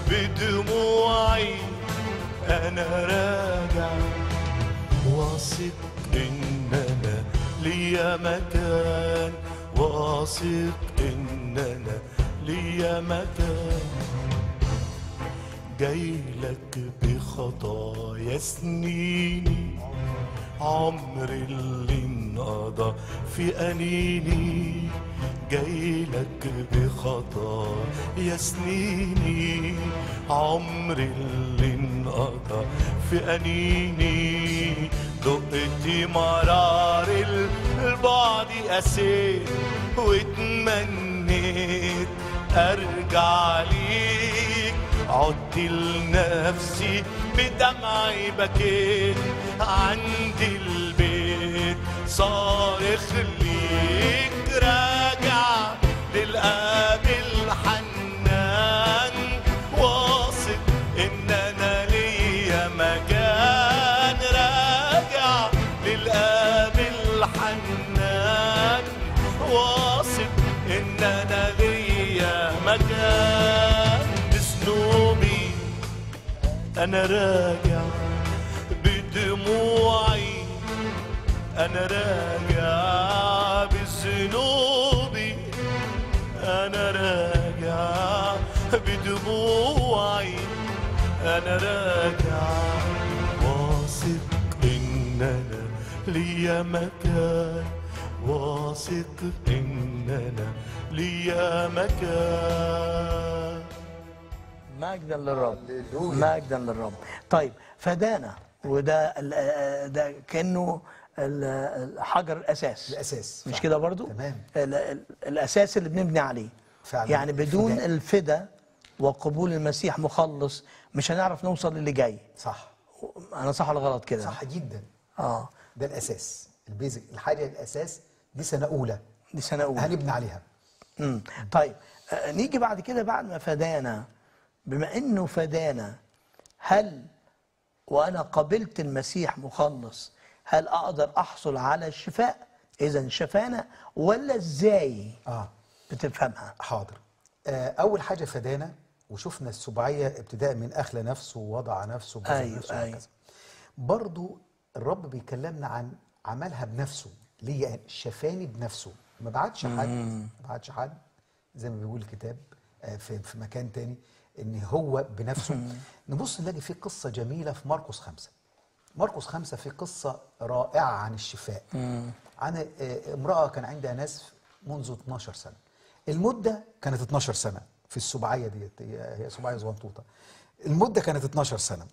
بدموعي أنا راجع، واثق إن أنا ليا مكان، واثق إن أنا ليا مكان، جايلك بخطايا سنيني، عمر اللي انقضى في أنيني، جايلك بخطايا سنيني، عمر اللي انقضى في أنيني، دقت مرار البعد قسيت واتمنيت أرجع ليك، عدت لنفسي بدمعي بكيت عند البيت صارخ ليك، راجع للآب الحنان واثق إن أنا ليا مكان، راجع للآب الحنان واثق إن أنا ليا مكان، أنا راجع بدموعي، أنا راجع بذنوبي، أنا راجع بدموعي، أنا راجع، واثق إن أنا ليا مكان، واثق إن أنا ليا مكان. مجدا للرب، مجدا للرب. طيب فدانا، وده ده كأنه الحجر الأساس، الأساس مش كده برضو؟ تمام، الأساس اللي بنبني عليه فعلا. يعني بدون الفدا وقبول المسيح مخلص مش هنعرف نوصل للي جاي. صح. انا صح ولا غلط كده؟ صح جدا. اه ده الاساس، البيزك، الحاجه الاساس دي سنه اولى، دي سنه اولى هنبني عليها. امم طيب آه نيجي بعد كده، بعد ما فدانا، بما انه فدانا، هل وانا قبلت المسيح مخلص هل اقدر احصل على الشفاء؟ اذا شفانا ولا ازاي؟ اه بتفهمها. حاضر. آه اول حاجه فدانا وشفنا السبعيه ابتداء من اخلى نفسه ووضع نفسه بذل أيوة نفسه أيوة. برضو الرب بيكلمنا عن عملها بنفسه. ليه؟ شفاني بنفسه، ما بعتش حد، ما بعتش حد زي ما بيقول الكتاب في في مكان تاني ان هو بنفسه. نبص نلاقي في قصه جميله في مرقس خمسة. مرقس خمسة في قصه رائعه عن الشفاء، عن امراه كان عندها نزف منذ اثناشر سنه، المده كانت اثناشر سنه في السبعيه ديت، هي سبعيه زغنطوطه، المده كانت اثناشر سنه.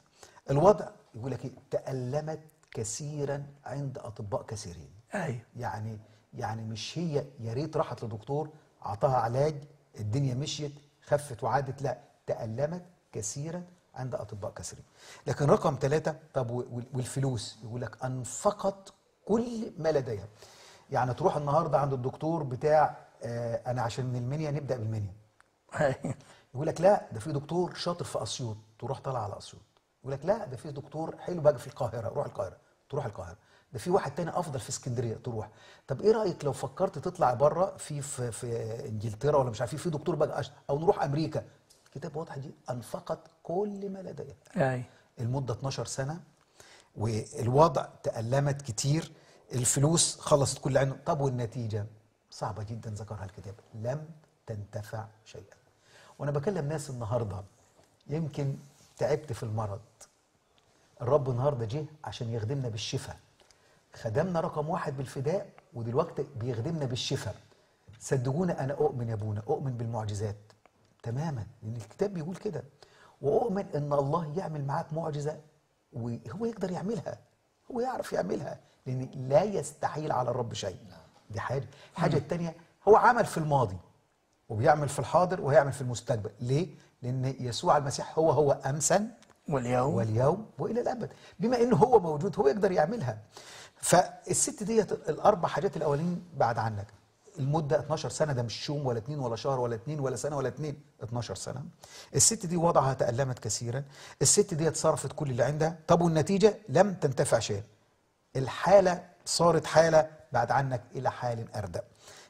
الوضع يقول لك تألمت كثيرا عند اطباء كثيرين. ايوه يعني يعني مش هي يا ريت راحت لدكتور اعطاها علاج الدنيا مشيت خفت وعادت، لا تألمت كثيرا عند اطباء كثيرين. لكن رقم ثلاثة، طب والفلوس؟ يقول لك انفقت كل ما لديها. يعني تروح النهارده عند الدكتور بتاع آه انا عشان من المنيا نبدا بالمنيا. يقول لك لا ده في دكتور شاطر في اسيوط، تروح طالع على اسيوط. يقول لك لا ده في دكتور حلو بقى في القاهره، روح القاهره، تروح القاهره. ده في واحد تاني افضل في اسكندريه، تروح. طب ايه رايك لو فكرت تطلع بره في في, في انجلترا ولا مش عارف، في دكتور بقى، او نروح امريكا. الكتاب واضح دي انفقت كل ما لديها. المده اثناشر سنه والوضع تألمت كتير، الفلوس خلصت كل عنه. طب والنتيجه؟ صعبه جدا ذكرها الكتاب، لم تنتفع شيئا. وانا بكلم ناس النهارده يمكن تعبت في المرض، الرب النهارده جه عشان يخدمنا بالشفاء. خدمنا رقم واحد بالفداء، ودلوقتي بيخدمنا بالشفاء. صدقونا انا اؤمن يا ابونا، اؤمن بالمعجزات تماما، لان الكتاب بيقول كده، واؤمن ان الله يعمل معاك معجزه وهو يقدر يعملها، هو يعرف يعملها، لان لا يستحيل على الرب شيء. دي حاجه. الحاجه الثانيه، هو عمل في الماضي وبيعمل في الحاضر وهيعمل في المستقبل. ليه؟ لأن يسوع المسيح هو هو أمسا واليوم واليوم وإلى الأبد. بما إنه هو موجود هو يقدر يعملها. فالست ديت الأربع حاجات الأولين بعد عنك. المدة اثناشر سنة، ده مش يوم ولا اتنين ولا شهر ولا اتنين ولا سنة ولا اتنين، اثناشر سنة. الست دي وضعها تألمت كثيرا، الست ديت صرفت كل اللي عندها. طب والنتيجة؟ لم تنتفع شيء. الحالة صارت حالة بعد عنك إلى حال أردأ.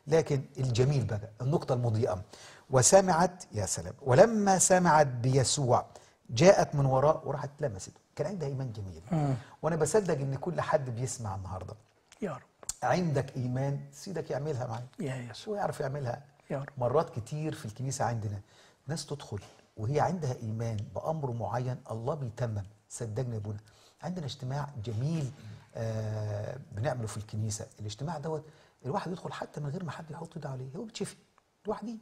لكن الجميل بقى النقطة المضيئة، وسمعت، يا سلام، ولما سمعت بيسوع جاءت من وراء وراحت لمسته. كان عندها إيمان جميل. مم. وأنا بصدق إن كل حد بيسمع النهارده يا رب عندك إيمان، سيدك يعملها معاك يا يسوع، ويعرف يعملها يا رب. مرات كتير في الكنيسة عندنا ناس تدخل وهي عندها إيمان بأمر معين الله بيتمم. صدقني يا ابونا، عندنا اجتماع جميل آه بنعمله في الكنيسة. الاجتماع دوت الواحد يدخل حتى من غير ما حد يحط ايده عليه، هو بيتشفي لوحده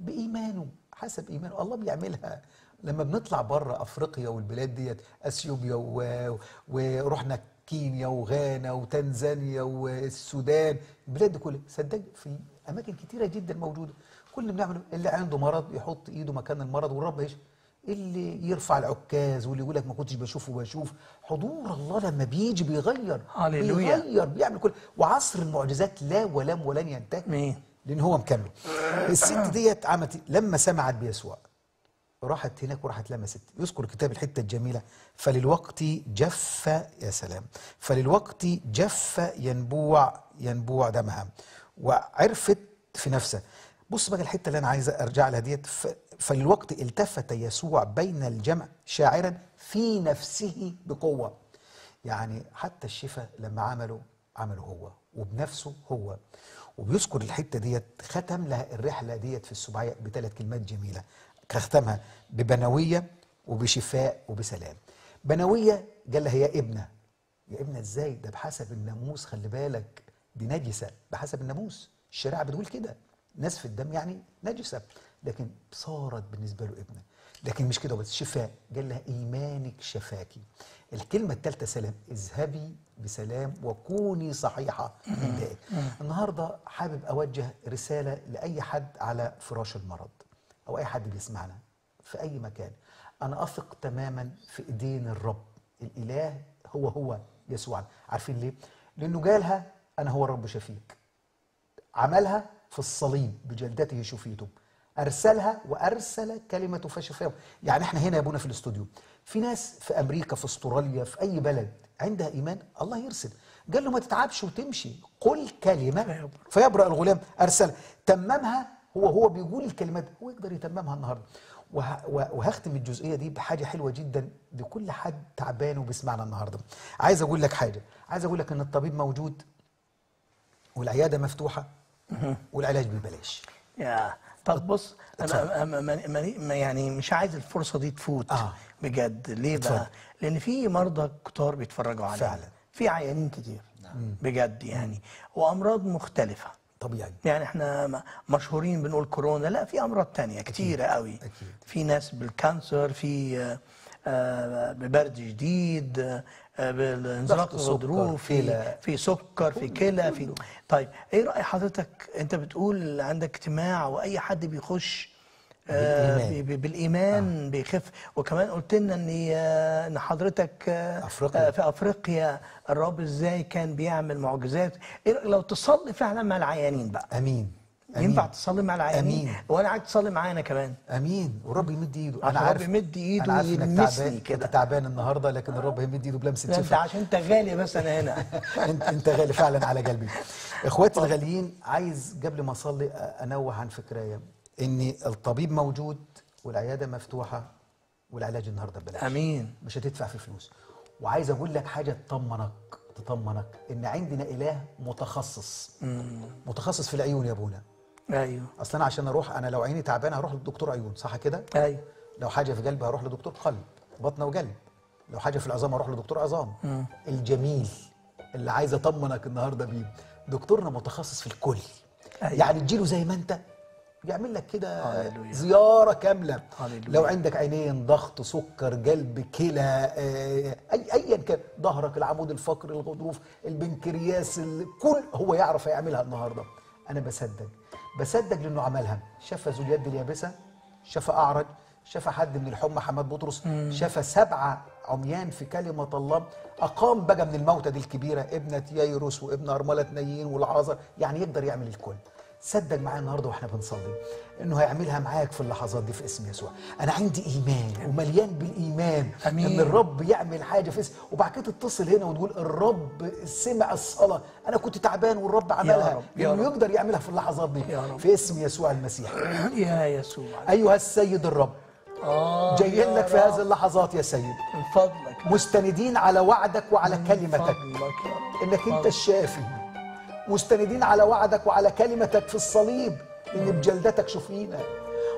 بإيمانه، حسب إيمانه الله بيعملها. لما بنطلع بره أفريقيا والبلاد ديت، أثيوبيا و... ورحنا كينيا وغانا وتنزانيا والسودان، البلاد دي كلها صدق في أماكن كتيرة جدا موجودة. كل اللي بنعمله اللي عنده مرض يحط إيده مكان المرض والرب يشفي، اللي يرفع العكاز واللي يقول لك ما كنتش بشوفه بشوف. حضور الله لما بيجي بيغير، هللويا، بيغير، بيعمل كل. وعصر المعجزات لا ولم ولن ينتهي، لان هو مكمل. الست ديت عملت، لما سمعت بيسوع راحت هناك وراحت لمست. يذكر الكتاب الحته الجميله، فللوقت جف، يا سلام، فللوقت جف ينبوع ينبوع دمها وعرفت في نفسها. بص بقى الحته اللي انا عايز ارجع لها ديت، فالوقت التفت يسوع بين الجمع شاعرا في نفسه بقوه. يعني حتى الشفاء لما عمله عمله هو وبنفسه هو. وبيذكر الحته ديت ختم لها الرحله ديت في السبعيه بثلاث كلمات جميله، ختمها ببنويه وبشفاء وبسلام. بنويه قال لها يا ابنه، يا ابنه ازاي؟ ده بحسب الناموس، خلي بالك دي نجسه بحسب الناموس، الشريعه بتقول كده، نزف الدم يعني نجسه، لكن صارت بالنسبه له ابنه. لكن مش كده بس، شفاء قال لها ايمانك شفاكي. الكلمه الثالثه سلام، اذهبي بسلام وكوني صحيحه من دائك. النهارده حابب اوجه رساله لاي حد على فراش المرض، أو أي حد بيسمعنا في أي مكان، أنا أثق تماما في إيدين الرب. الإله هو هو يسوع. عارفين ليه؟ لأنه جالها أنا هو الرب شفيك، عملها في الصليب بجلدته شفيتم، أرسلها وأرسل كلمته فشفاهم. يعني إحنا هنا يا أبونا في الاستوديو في ناس في أمريكا، في أستراليا، في أي بلد عندها إيمان، الله يرسل. قال له ما تتعبش وتمشي، قل كلمة فيبرأ الغلام، أرسل تممها. هو هو بيقول الكلمات، هو يقدر يتممها النهاردة. وهختم الجزئية دي بحاجة حلوة جدا لكل حد تعبان وبيسمعنا النهاردة. عايز أقول لك حاجة، عايز أقول لك إن الطبيب موجود والعيادة مفتوحة والعلاج ببلاش. يا طب بص، أنا ما يعني مش عايز الفرصة دي تفوت آه. بجد. ليه بقى؟ لأن في مرضى كتار بيتفرجوا علينا فعلا، في عيانين كتير نعم. بجد يعني، وأمراض مختلفة طبيعي. يعني احنا مشهورين بنقول كورونا، لا، في امراض تانية كتيرة قوي. أكيد. في ناس بالكانسر، في ببرد شديد، بالانزلاق الغضروفي، في, في سكر، في كلى، في طيب ايه رأي حضرتك؟ انت بتقول عندك اجتماع واي حد بيخش بالإيمان, بالإيمان آه. بيخف. وكمان قلت لنا ان ان حضرتك أفريقيا. في افريقيا الرب ازاي كان بيعمل معجزات. لو تصلي فعلا مع العيانين بقى، امين, أمين. ينفع تصلي مع العيانين؟ امين. وانا عايز تصلي معانا كمان، امين. والرب يمد ايده، انا عارف يمد ايده، انا عارف انك تعبان كده، تعبان النهارده، لكن الرب يمد ايده بلمسه شفاء. انت عشان انت غالي بس انا هنا. انت انت غالي فعلا على قلبي. اخواتي الغاليين، عايز قبل ما اصلي انوه عن فكرايا ان الطبيب موجود والعياده مفتوحه والعلاج النهارده ببلاش، امين، مش هتدفع في فلوس. وعايز اقول لك حاجه تطمنك تطمنك ان عندنا اله متخصص مم. متخصص في العيون يا ابونا. ايوه، اصل انا عشان اروح، انا لو عيني تعبانه هروح لدكتور عيون، صح كده؟ ايوه. لو حاجه في قلبي هروح لدكتور قلب، بطنه وقلب. لو حاجه في العظام هروح لدكتور عظام. مم. الجميل اللي عايز اطمنك النهارده بيه، دكتورنا متخصص في الكل. أيوة. يعني تجيله زي ما انت، يعمل لك كده زيارة كاملة. هاللويا. لو عندك عينين، ضغط، سكر، قلب، كلى، أي أيا كان، ظهرك، العمود الفقري، الغضروف، البنكرياس، الكل هو يعرف يعملها النهارده. أنا بصدق بصدق لأنه عملها. شفى ذو اليد اليابسة، شفى أعرج، شفى حد من الحمى حماد بطرس، شفى سبعة عميان في كلمة الله، أقام بقى من الموتى دي الكبيرة ابنة ييروس وابن أرملة نايين والعازر، يعني يقدر يعمل الكل. صدق معايا النهارده واحنا بنصلي انه هيعملها معاك في اللحظات دي في اسم يسوع. انا عندي ايمان ومليان بالايمان، أمين. ان الرب يعمل حاجه في اسم، وبعد كده تتصل هنا وتقول الرب سمع الصلاه، انا كنت تعبان والرب عملها، انه يقدر يعملها في اللحظات دي في اسم يسوع المسيح. يا يسوع ايها السيد الرب، آه جايين لك في هذه اللحظات يا سيد، من فضلك مستندين على وعدك وعلى كلمتك انك انت الشافي، مستندين على وعدك وعلى كلمتك في الصليب إن بجلدتك شفينا،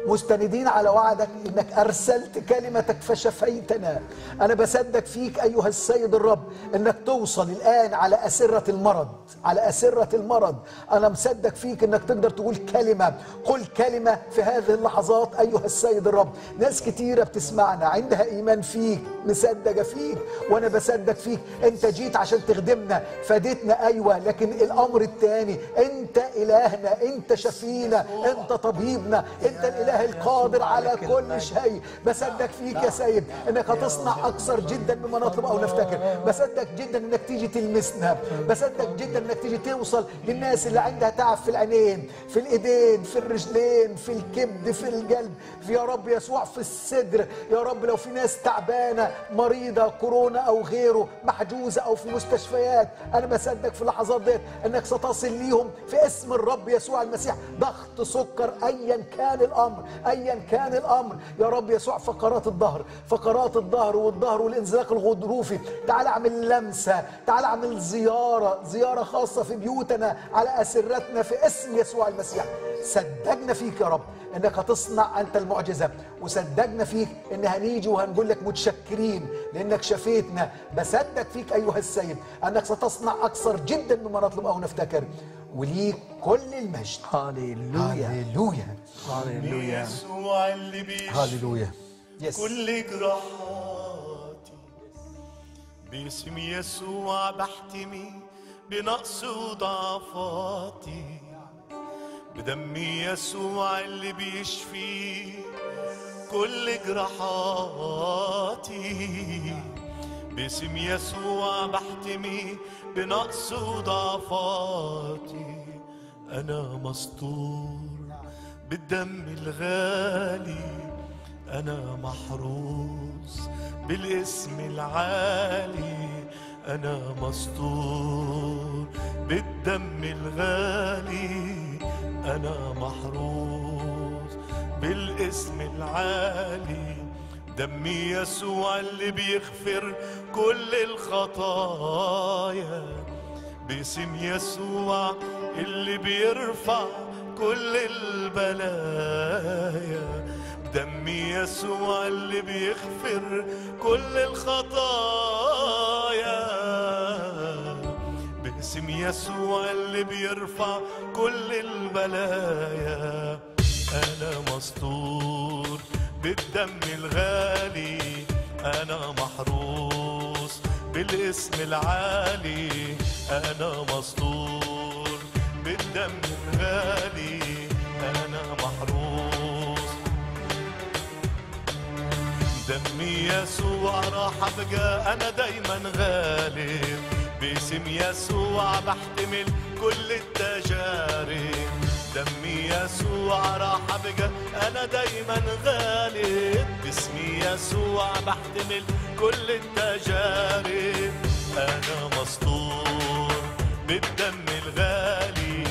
مستندين على وعدك إنك أرسلت كلمتك فشفيتنا. أنا بصدق فيك أيها السيد الرب إنك توصل الآن على أسرة المرض، على أسرة المرض. أنا مصدق فيك إنك تقدر تقول كلمة، قل كلمة في هذه اللحظات أيها السيد الرب. ناس كتيرة بتسمعنا عندها إيمان فيك، مصدقة فيك، وأنا بصدق فيك. أنت جيت عشان تخدمنا، فادتنا، أيوة، لكن الأمر التاني أنت إلهنا، أنت شفينا، أنت طبيبنا، أنت الإله القادر على كل شيء. بصدق فيك يا سيد انك هتصنع اكثر جدا مما نطلب او نفتكر. بصدق جدا انك تيجي تلمسنا، بصدق جدا انك تيجي توصل للناس اللي عندها تعب في العينين، في الايدين، في الرجلين، في الكبد، في القلب، في يا رب يسوع في الصدر. يا رب لو في ناس تعبانه مريضه كورونا او غيره، محجوزه او في مستشفيات، انا بصدق في اللحظات ديت انك ستصل ليهم في اسم الرب يسوع المسيح. ضغط، سكر، ايا كان الامر، ايا كان الامر يا رب يسوع، فقرات الظهر، فقرات الظهر والظهر والانزلاق الغضروفي، تعال اعمل لمسه، تعال اعمل زياره، زياره خاصه في بيوتنا، على اسرتنا في اسم يسوع المسيح. صدقنا فيك يا رب انك هتصنع انت المعجزه، وصدقنا فيك ان هنيجي وهنقول لك متشكرين لانك شفيتنا. بصدق فيك ايها السيد انك ستصنع اكثر جدا مما نطلب او نفتكر، وليك كل المجد. هاليلويا هاليلويا هاليلويا يسوع اللي بيشفي كل جراحاتي، باسم يسوع بحتمي بنقص وضعفاتي، بدم يسوع اللي بيشفي كل جراحاتي، باسم يسوع بحتمي بنقص وضعفاتي. أنا مسطور بالدم الغالي، أنا محروس بالاسم العالي. أنا مسطور بالدم الغالي، أنا محروس بالاسم العالي. دم يسوع اللي بيغفر كل الخطايا، باسم يسوع اللي بيرفع كل البلايا. دم يسوع اللي بيغفر كل الخطايا، باسم يسوع اللي بيرفع كل البلايا. أنا مسطور بالدم الغالي، أنا محروس بالاسم العالي. أنا مسطور بالدم الغالي، أنا محروس. دم يسوع راحة بجاه، أنا دايما غالب. باسم يسوع بحتمل كل التجارب. دم يسوع راحة بجاه، أنا دايما غالب. باسم يسوع بحتمل كل التجارب. أنا مسطور بالدم الغالي،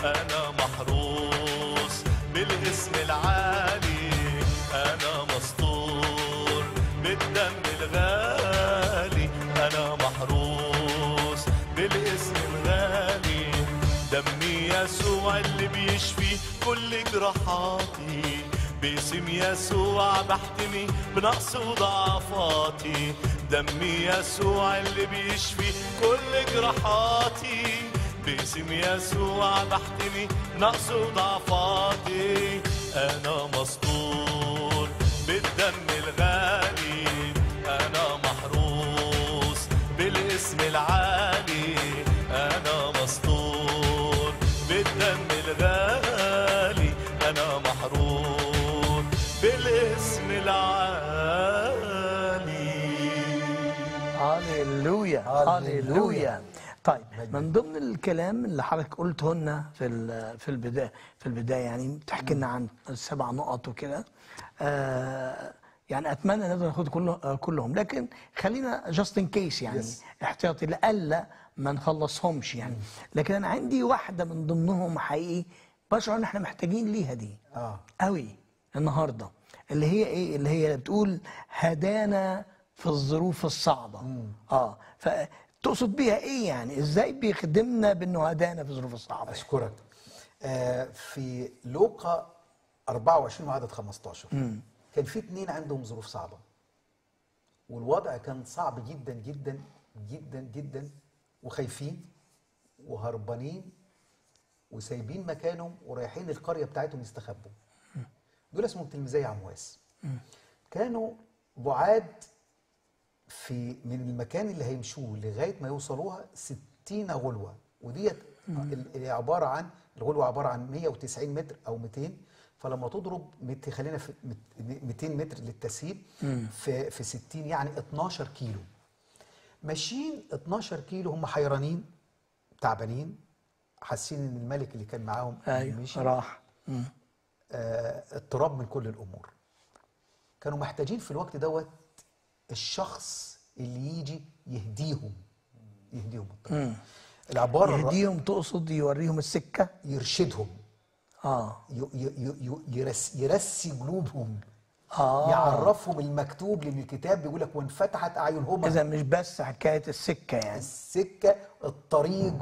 أنا محروس بالاسم العالي. أنا مسطور بالدم الغالي، أنا محروس بالاسم الغالي. دم يسوع اللي بيشفي كل جراحاتي، باسم يسوع بحتمي بنقص وضعفاتي. دم يسوع اللي بيشفي كل جراحاتي، باسم يسوع بحتمي بنقص وضعفاتي. أنا مسطور بالدم الغالي، أنا محروس بالاسم العالي. أنا مسطور بالدم الغالي، أنا محروس بالاسم العالي. هاليلويا هاليلويا. طيب، من ضمن الكلام اللي حضرتك قلته لنا في في البدايه في البدايه يعني بتحكي لنا عن السبع نقط وكده، آه يعني اتمنى نقدر ناخد كله كلهم، لكن خلينا جاست ان كيس يعني yes. احتياطي لألا ما نخلصهمش يعني. لكن انا عندي واحده من ضمنهم حقيقي بشعر ان احنا محتاجين ليها دي اه قوي النهارده، اللي هي ايه؟ اللي هي بتقول هدانا في الظروف الصعبه. مم. اه فتقصد بيها ايه يعني؟ ازاي بيخدمنا بانه هدانا في الظروف الصعبه؟ اشكرك. آه في لوقا أربعة وعشرين وعدد خمسة عشر مم. كان في اتنين عندهم ظروف صعبه، والوضع كان صعب جدا جدا جدا جدا، وخايفين وهربانين وسايبين مكانهم ورايحين القريه بتاعتهم يستخبوا. دول اسمهم تلميذي عمواس. كانوا بعاد في من المكان اللي هيمشوه لغايه ما يوصلوها ستين غلوه، وديت عباره عن الغلوه عباره عن مية وتسعين متر او ميتين، فلما تضرب مت خلينا في ميتين متر للتسهيل في في ستين يعني اتناشر كيلو. ماشيين اتناشر كيلو، هم حيرانين تعبانين، حاسين ان الملك اللي كان معاهم ايوه راح. آه اضطراب من كل الامور. كانوا محتاجين في الوقت دوت الشخص اللي يجي يهديهم يهديهم الطريق. العباره يهديهم تقصد يوريهم السكه، يرشدهم، اه يرسي يرسي قلوبهم، آه. يعرفهم المكتوب، لان الكتاب بيقول لك وانفتحت اعينهما. اذا مش بس حكايه السكه يعني، السكه الطريق.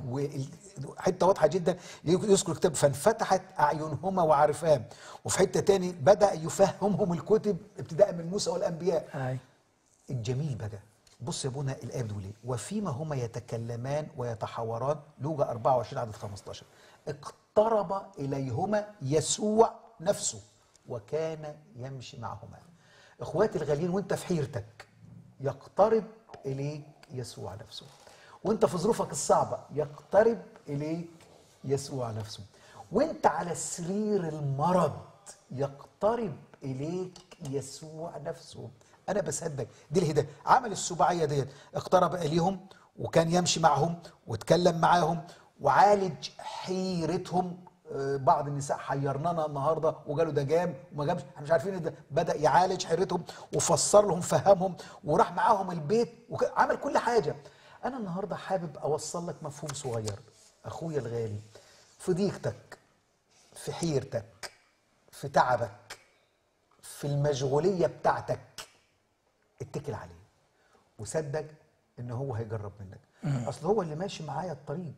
وحته واضحه جدا يذكر الكتاب فانفتحت اعينهما وعرفاه، وفي حته تاني بدا يفهمهم الكتب ابتداء من موسى والانبياء. آه. الجميل بقى بص يا ابونا الايه بتقول ايه؟ وفيما هما يتكلمان ويتحاوران، لوقا أربعة وعشرين عدد خمسة عشر، اقترب اليهما يسوع نفسه وكان يمشي معهما. اخواتي الغاليين، وانت في حيرتك يقترب اليك يسوع نفسه، وانت في ظروفك الصعبه يقترب اليك يسوع نفسه، وانت على سرير المرض يقترب اليك يسوع نفسه. انا بصدق دي الهدايه. عمل السباعيه ديت، اقترب اليهم وكان يمشي معهم واتكلم معاهم وعالج حيرتهم. بعض النساء حيرنانا النهارده وجاله ده جام وما جامش، احنا مش عارفين. ده بدا يعالج حيرتهم وفسر لهم، فهمهم، وراح معاهم البيت وعمل كل حاجه. انا النهارده حابب اوصل لك مفهوم صغير. اخويا الغالي، في ضيقتك، في حيرتك، في تعبك، في المشغوليه بتاعتك، اتكل عليه وصدق ان هو هيجرب منك. اصل هو اللي ماشي معايا الطريق،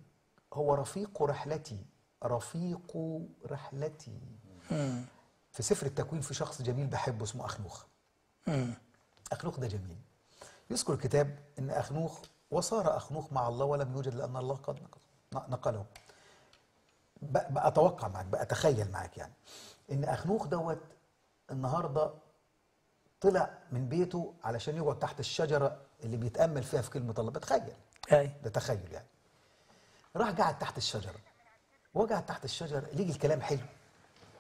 هو رفيق رحلتي، رفيق رحلتي. مم. في سفر التكوين في شخص جميل بحبه اسمه أخنوخ. مم. أخنوخ ده جميل. يذكر الكتاب أن أخنوخ وصار أخنوخ مع الله ولم يوجد لأن الله قد نقله. بأتوقع معك، بأتخيل معك يعني أن أخنوخ دوت النهاردة طلع من بيته علشان يقعد تحت الشجرة اللي بيتأمل فيها في كلمة الله. بتخيل أي. ده تخيل يعني. راح قاعد تحت الشجرة، وقعد تحت الشجر ليجي الكلام حلو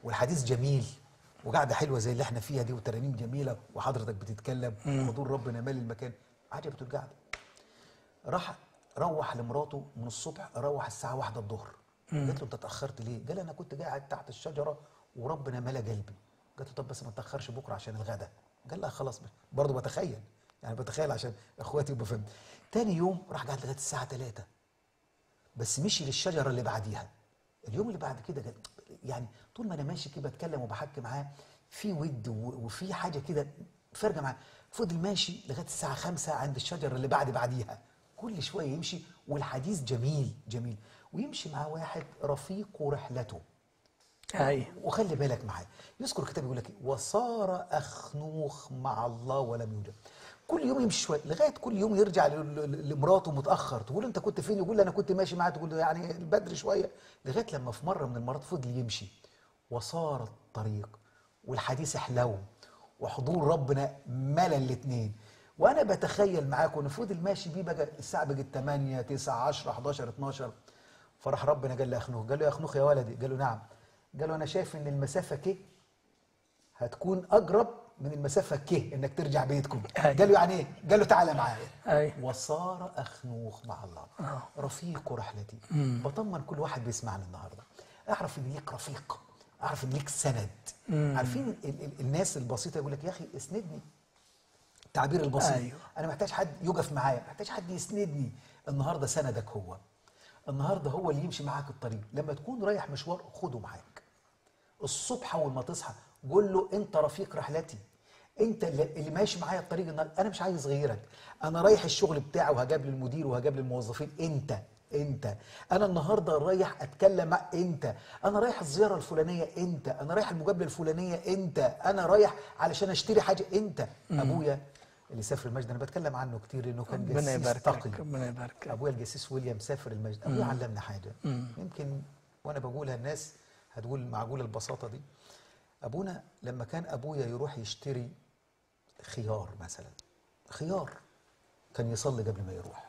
والحديث جميل وقعده حلوه زي اللي احنا فيها دي وترانيم جميله وحضرتك بتتكلم وحضور ربنا مال المكان. عجبته القعده. راح روح لمراته من الصبح، روح الساعه واحدة الظهر. قالت له انت اتاخرت ليه؟ قال انا كنت قاعد تحت الشجره وربنا ملا قلبي. قالت له طب بس ما تاخرش بكره عشان الغداء. قال لها خلاص. برضه بتخيل يعني، بتخيل عشان اخواتي وبفهم. تاني يوم راح قعد لغايه الساعه ثلاثة بس مشي للشجره اللي بعديها. اليوم اللي بعد كده يعني طول ما انا ماشي كده بتكلم وبحكي معاه في ود وفي حاجه كده فارجه معاه. فضل ماشي لغايه الساعه خمسة عند الشجره اللي بعد بعديها. كل شويه يمشي والحديث جميل جميل، ويمشي مع واحد رفيق رحلته. ايوه. وخلي بالك معاه. يذكر الكتاب يقول لك وصار اخنوخ مع الله ولم يوجد. كل يوم يمشي شويه لغايه كل يوم يرجع لمراته متاخر. تقول انت كنت فين؟ يقول انا كنت ماشي معاه. تقول يعني البدر شويه، لغايه لما في مره من المرات فضل يمشي وصار الطريق والحديث حلو وحضور ربنا ملا الاثنين. وانا بتخيل معاكم ان فضل ماشي بيه بقى الساعه بقت ثمانية تسعة عشرة حداشر اتناشر. فراح ربنا قال له يا اخنوخ، قال له يا اخنوخ يا ولدي، قال له نعم، قال له انا شايف ان المسافه كده هتكون اقرب من المسافه كه انك ترجع بيتكم. قال له يعني ايه؟ قال له تعالى معايا. وصار اخنوخ مع الله رفيق رحلتي. مم. بطمن كل واحد بيسمعنا النهارده، اعرف ان ليك رفيق، اعرف ان ليك سند. مم. عارفين ال ال الناس البسيطه يقول لك يا اخي اسندني، التعبير البسيط. أيوه. انا محتاج حد يقف معايا، محتاج حد يسندني. النهارده سندك هو، النهارده هو اللي يمشي معاك الطريق. لما تكون رايح مشوار خده معاك. الصبح اول ما تصحى قول له انت رفيق رحلتي، انت اللي ماشي معايا الطريق النهارده، انا مش عايز غيرك، انا رايح الشغل بتاعي وهجاب للمدير وهجاب للموظفين، انت انت انا النهارده رايح اتكلم مع انت، انا رايح الزياره الفلانيه انت، انا رايح المقابله الفلانيه انت، انا رايح علشان اشتري حاجه انت. ابويا اللي سافر المجد، انا بتكلم عنه كتير لانه كان جسيس تقي. ربنا يبارك. ابويا الجسيس ويليام سافر المجد. ابويا علمنا حاجه يمكن وانا بقولها الناس هتقول معقوله البساطه دي. ابونا لما كان ابويا يروح يشتري خيار مثلا، خيار كان يصلي قبل ما يروح.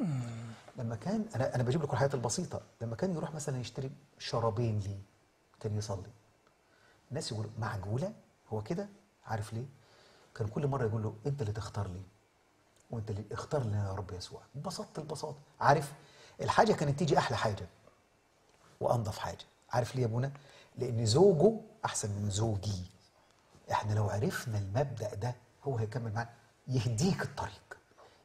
مم. لما كان انا انا بجيب لكم الحياه البسيطه، لما كان يروح مثلا يشتري شرابين ليه كان يصلي. الناس يقولوا معجوله هو كده، عارف ليه؟ كان كل مره يقول له انت اللي تختار لي، وانت اللي اختار لنا يا رب يسوع. ببساطه البساطه، عارف الحاجه كانت تيجي احلى حاجه وانضف حاجه. عارف ليه يا ابونا؟ لان زوجه احسن من زوجي. احنا لو عرفنا المبدا ده هو هيكمل معانا، يهديك الطريق،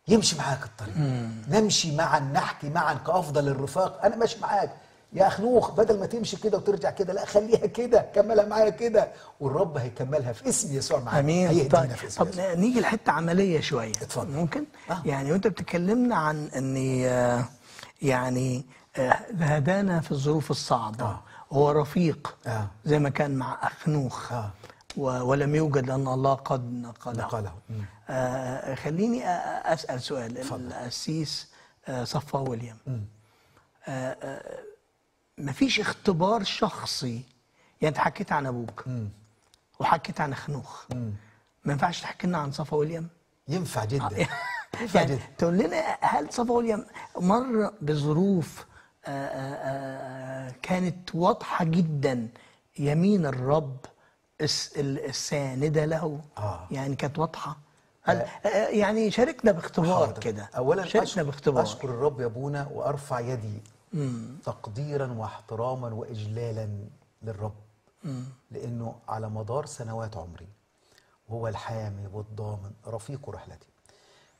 يمشي معاك الطريق. مم. نمشي معا، نحكي معا كافضل الرفاق. انا ماشي معاك يا اخنوخ، بدل ما تمشي كده وترجع كده، لا خليها كده، كملها معايا كده، والرب هيكملها في اسم يسوع معانا. امين. طيب طب نيجي لحته عمليه شويه. اتفضل. ممكن؟ آه. يعني وانت بتتكلمنا عن ان يعني هدانا في الظروف الصعبه. آه. هو رفيق. آه. زي ما كان مع أخنوخ. آه. ولم يوجد لأن الله قد نقله. آه خليني أسأل سؤال. القسيس صفا ويليام، آه آه مفيش اختبار شخصي؟ يعني أنت حكيت عن أبوك. مم. وحكيت عن أخنوخ، ما ينفعش تحكي لنا عن صفا ويليام؟ ينفع جدا. ينفع يعني جدا. تقول لنا هل صفا ويليام مر بظروف كانت واضحة جدا يمين الرب الساندة له. آه. يعني كانت واضحة. آه. يعني شاركنا باختبار كده. أولا شاركنا باختبار. أشكر الرب يا أبونا وأرفع يدي مم. تقديرا واحتراما وإجلالا للرب، مم. لأنه على مدار سنوات عمري هو الحامي والضامن رفيق رحلتي.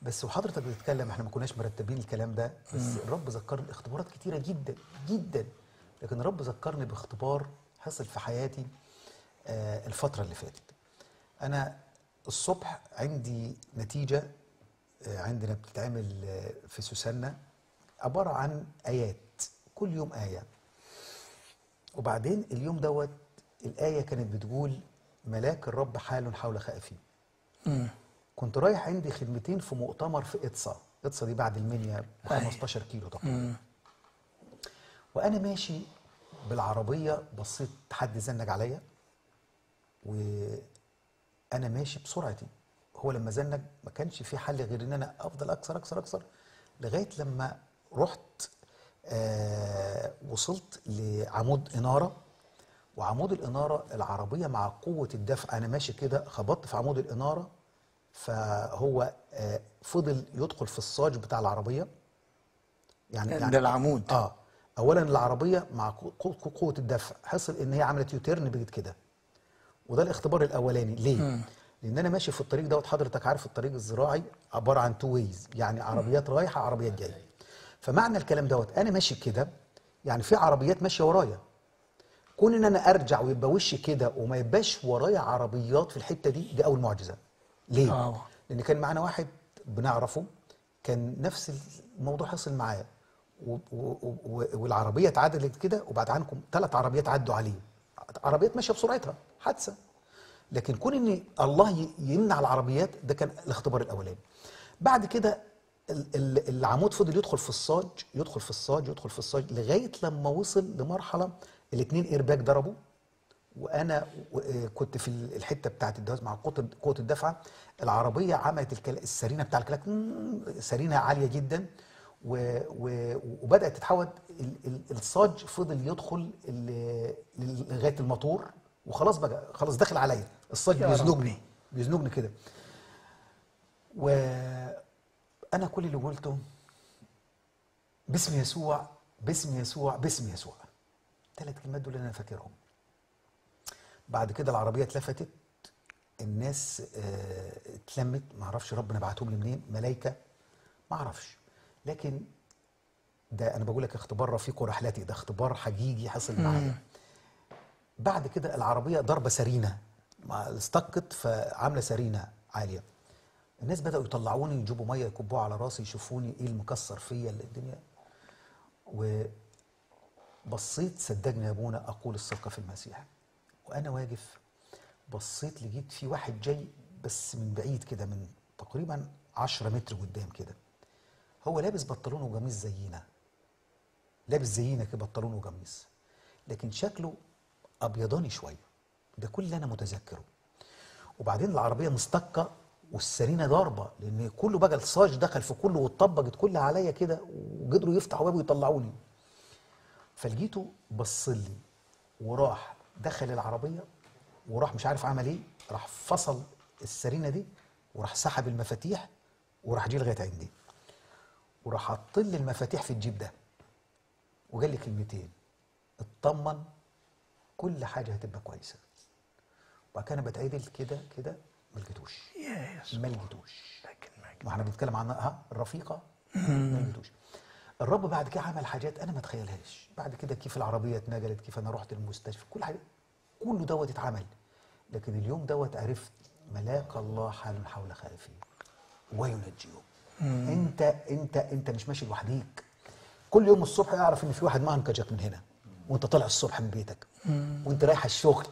بس وحضرتك بتتكلم احنا ما كناش مرتبين الكلام ده، بس مم. الرب ذكرني باختبارات كتيره جدا جدا، لكن الرب ذكرني باختبار حصل في حياتي آه الفتره اللي فاتت. انا الصبح عندي نتيجه آه عندنا بتتعمل آه في سوسنة، عباره عن ايات، كل يوم ايه. وبعدين اليوم دوت الايه كانت بتقول ملاك الرب حال حول خائفين. امم كنت رايح عندي خدمتين في مؤتمر في إدسا، إدسا دي بعد المنيا خمستاشر كيلو تقريبا. وأنا ماشي بالعربية بصيت حد زنج عليا، وأنا ماشي بسرعتي. هو لما زنج ما كانش في حل غير إن أنا أفضل أكثر أكثر أكثر لغاية لما رحت آه وصلت لعمود إنارة، وعمود الإنارة العربية مع قوة الدفع أنا ماشي كده خبطت في عمود الإنارة، فهو فضل يدخل في الصاج بتاع العربيه. يعني ده يعني العمود. اه اولا العربيه مع قوه الدفع حصل ان هي عملت يوتيرن بقت كده، وده الاختبار الاولاني ليه؟ م. لان انا ماشي في الطريق دوت حضرتك عارف الطريق الزراعي عباره عن تو ويز، يعني عربيات م. رايحه عربيات جايه. فمعنى الكلام دوت انا ماشي كده يعني في عربيات ماشيه ورايا، كون ان انا ارجع ويبقى وشي كده وما يبقاش ورايا عربيات في الحته دي، دي اول معجزه. ليه؟ أوه. لأن كان معانا واحد بنعرفه كان نفس الموضوع حصل معاه، والعربية اتعدلت كده وبعد عنكم ثلاث عربيات عدوا عليه، عربيات ماشية بسرعتها حادثة. لكن كون إن الله يمنع العربيات ده كان الاختبار الأولاني. بعد كده العمود فضل يدخل في الصاج يدخل في الصاج يدخل في الصاج لغاية لما وصل لمرحلة الاثنين ايرباك ضربوا، وانا كنت في الحته بتاعت الدواسة مع قوه الدفعه. العربيه عملت السرينه بتاع الكلاك سرينه عاليه جدا، وبدات تتحول الصاج فضل يدخل لغايه الموتور، وخلاص بقى خلاص داخل عليا الصاج بيزنقني بيزنقني كده. وانا كل اللي قلته باسم يسوع باسم يسوع باسم يسوع، ثلاث كلمات دول انا فاكرهم. بعد كده العربيه اتلفتت، الناس اه اتلمت، معرفش ربنا بعتهم لي منين، ملايكه معرفش. لكن ده انا بقول لك اختبار رفيق ورحلتي، ده اختبار حقيقي حصل معايا. بعد كده العربيه ضربه سرينه استقت فعامله سرينه عاليه، الناس بداوا يطلعوني يجيبوا ميه يكبوها على راسي يشوفوني ايه المكسر فيا اللي الدنيا. وبصيت صدقني يا ابونا اقول الصدقه في المسيح، وانا واقف بصيت لقيت في واحد جاي بس من بعيد كده من تقريبا عشرة متر قدام كده، هو لابس بنطلون وقميص زينا، لابس زينا كده بنطلون وقميص، لكن شكله ابيضاني شويه، ده كل اللي انا متذكره. وبعدين العربيه مستكه والسرينه ضاربه، لان كله بقى الصاج دخل في كله واتطبقت كلها عليا كده، وقدروا يفتحوا بابه ويطلعوني. فلقيته بصلي وراح دخل العربيه وراح مش عارف عمل ايه، راح فصل السرينه دي وراح سحب المفاتيح وراح جه لغايه عندي، وراح حط لي المفاتيح في الجيب ده وقال لي كلمتين، اطمن كل حاجه هتبقى كويسه. وبعد كده انا بتعدل كده كده ما لقيتوش ما لقيتوش واحنا بنتكلم عن ها الرفيقه ما لقيتوش. الرب بعد كده عمل حاجات انا ما اتخيلهاش، بعد كده كيف العربيه اتنقلت، كيف انا رحت المستشفى، كل حاجه كله دوت اتعمل. لكن اليوم دوت عرفت ملاك الله حال حول خائفين وينجيهم. انت انت انت مش ماشي لوحديك. كل يوم الصبح اعرف ان في واحد معاه انكجك من هنا، وانت طالع الصبح من بيتك، وانت رايح الشغل،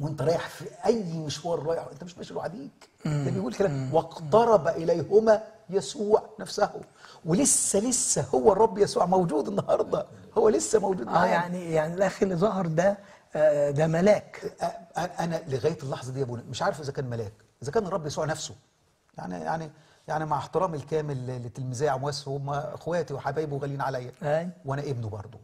وانت رايح في اي مشوار رايح، انت مش ماشي لوحديك. ده بيقول كده واقترب اليهما يسوع نفسه، ولسه لسه هو الرب يسوع موجود النهارده، هو لسه موجود. اه يعني يعني الاخ اللي ظهر ده آه ده ملاك. آه انا لغايه اللحظه دي يا ابونا مش عارف اذا كان ملاك، اذا كان الرب يسوع نفسه. يعني يعني يعني مع احترام الكامل لتلميذي عمواس، هم اخواتي وحبايبي وغاليين عليا وانا ابنه برضه،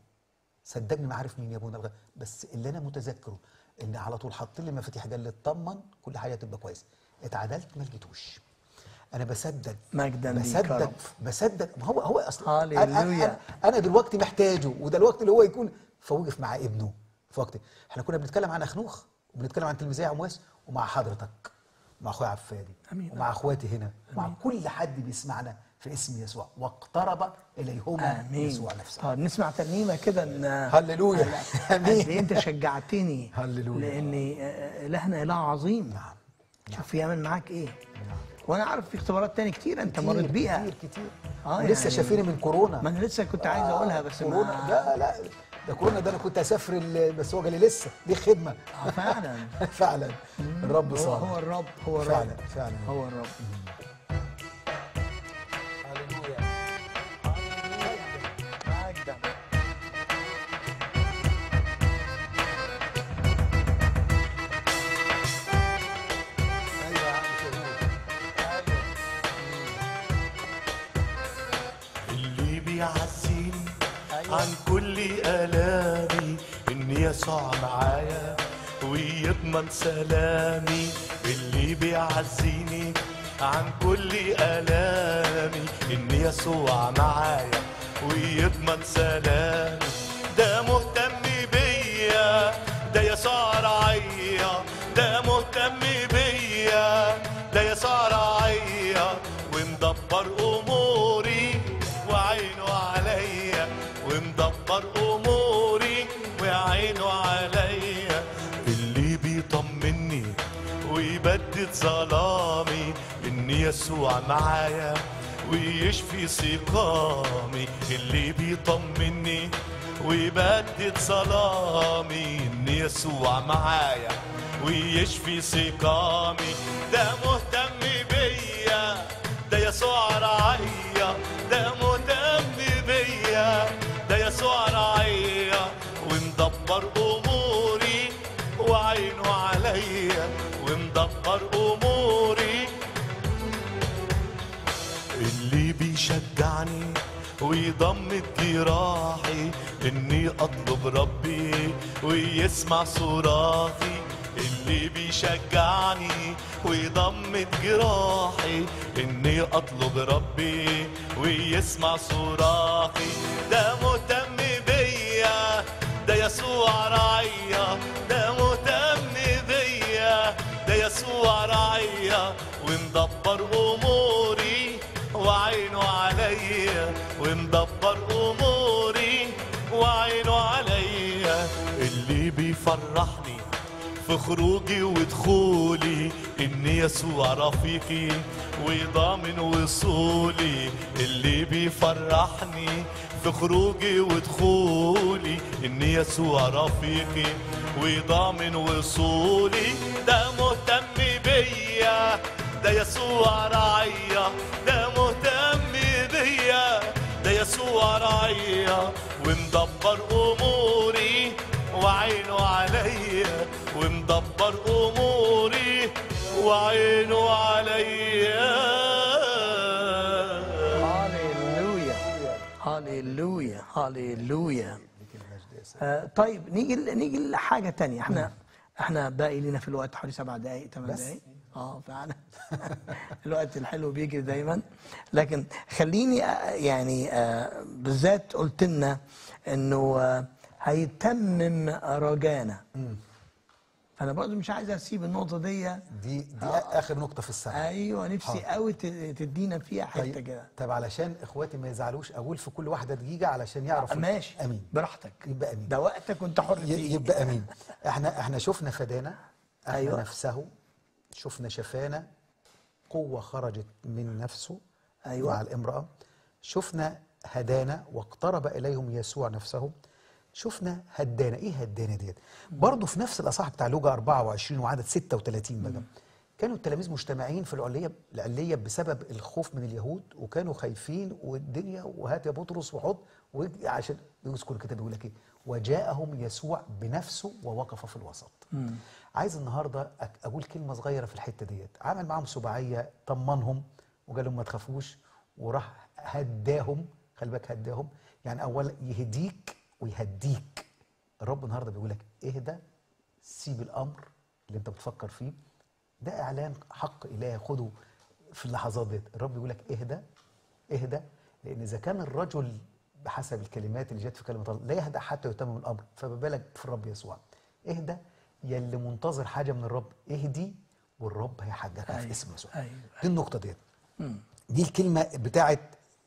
صدقني ما عارف مين يا ابونا الغالي، بس اللي انا متذكره ان على طول حط لي مفاتيح قال لي اطمن كل حاجه هتبقى كويسه. اتعدلت ما لقيتوش، انا بصدق مجدا بصدق بصدق هو هو اصلا هاليلويا. انا دلوقتي محتاجه، وده الوقت اللي هو يكون فوقف مع ابنه في وقت. احنا كنا بنتكلم عن اخنوخ وبنتكلم عن تلميذي عمواس ومع حضرتك مع اخويا عبد الفادي ومع اخواتي هنا ومع كل حد بيسمعنا في اسم يسوع، واقترب اليهما يسوع نفسه. طب نسمع ترنيمه كده ان هللويا. امين. انت شجعتني هللويا، لان الهنا اله عظيم. نعم. شوف يعمل معاك ايه. نعم. وانا عارف في اختبارات تاني كتير انت مريت بيها كتير كتير اه لسه يعني شايفيني من كورونا. ما انا لسه كنت عايز آه اقولها بس كورونا لا لا ده كورونا ده انا كنت اسافر بس هو جالي لسه دي خدمه آه فعلا. فعلا الرب صالح، هو الرب هو الرب فعلا فعلا هو الرب. عن كل آلامي إن يسوع معايا ويضمن سلامي، اللي بيعزيني عن كل آلامي إن يسوع معايا ويضمن سلامي، ده مهتم بيا ده يسوع راعيا، ده مهتم بيا ده يسوع راعيا ومدبر أموري وعينه عليا ومدبر اموري وعينه عليا، اللي بيطمني ويبدد ظلامي ان يسوع معايا ويشفي سقامي، اللي بيطمني ويبدد ظلامي ان يسوع معايا ويشفي سقامي، ده مهتم بيا ده يسوع راعيا، ده مهتم بيا ده يسوع راعيا ومدبر اموري وعينه عليا ومدبر اموري، اللي بيشجعني ويضمد جراحي اني اطلب ربي ويسمع صراخي، اللي بيشجعني ويضمد جراحي اني اطلب ربي ويسمع صراخي، ده مهتم بيا ده يسوع راعيا، ده مهتم بيا ده يسوع راعيا ومدبر اموري وعينه عليا ومدبر اموري وعينه عليا، اللي بيفرحني في خروجي ودخولي إن يسوع رفيقي وضامن وصولي، اللي بيفرحني في خروجي ودخولي إن يسوع رفيقي وضامن وصولي، ده مهتم بيا ده يسوع راعيا، ده مهتم بيا ده يسوع راعيا ومدبر أموري وعينه عليا ومدبر اموري وعينه عليا. هاليلويا هاليلويا هاليلويا. طيب نيجي نيجي لحاجه ثانيه، احنا احنا باقي لنا في الوقت حوالي سبع دقائق ثمان دقائق اه فعلا. الوقت الحلو بيجري دايما، لكن خليني يعني بالذات قلت لنا انه هيتمم رجانا، فانا برضه مش عايز اسيب النقطه دي دي, دي آه. اخر نقطه في السنه. ايوه نفسي قوي تدينا فيها حته كده. طب علشان اخواتي ما يزعلوش اقول في كل واحده دقيقه علشان يعرفوا. ماشي امين براحتك، يبقى امين ده وقتك وانت حر فيه، يبقى امين. احنا احنا شفنا فدانا احنا أيوة. نفسه شفنا شفانا قوه خرجت من نفسه أيوة. مع الامراه شفنا هدانا واقترب اليهم يسوع نفسه، شفنا هدانا. ايه هدانا ديت؟ برضه في نفس الاصحاح بتاع لوقا أربعة وعشرين وعدد ستة وثلاثين بقى، كانوا التلاميذ مجتمعين في العليه العليه بسبب الخوف من اليهود، وكانوا خايفين والدنيا وهات يا بطرس وحط عشان يذكر الكتاب يقول لك ايه؟ وجاءهم يسوع بنفسه ووقف في الوسط. مم. عايز النهارده اقول كلمه صغيره في الحته ديت، عمل معاهم سباعيه طمنهم وقال لهم ما تخافوش، وراح هداهم. خلي بالك هداهم يعني أول يهديك ويهديك. الرب النهارده بيقول لك اهدى، سيب الأمر اللي أنت بتفكر فيه، ده إعلان حق إلهي خده في اللحظات دي. الرب بيقول لك اهدى اهدى، لأن إذا كان الرجل بحسب الكلمات اللي جت في كلمة الله لا يهدأ حتى يتمم الأمر، فما بالك في الرب يسوع. اهدى يلي منتظر حاجة من الرب، اهدي والرب هيحججها في اسم يسوع. أيوة. دي النقطة ديت. دي الكلمة بتاعت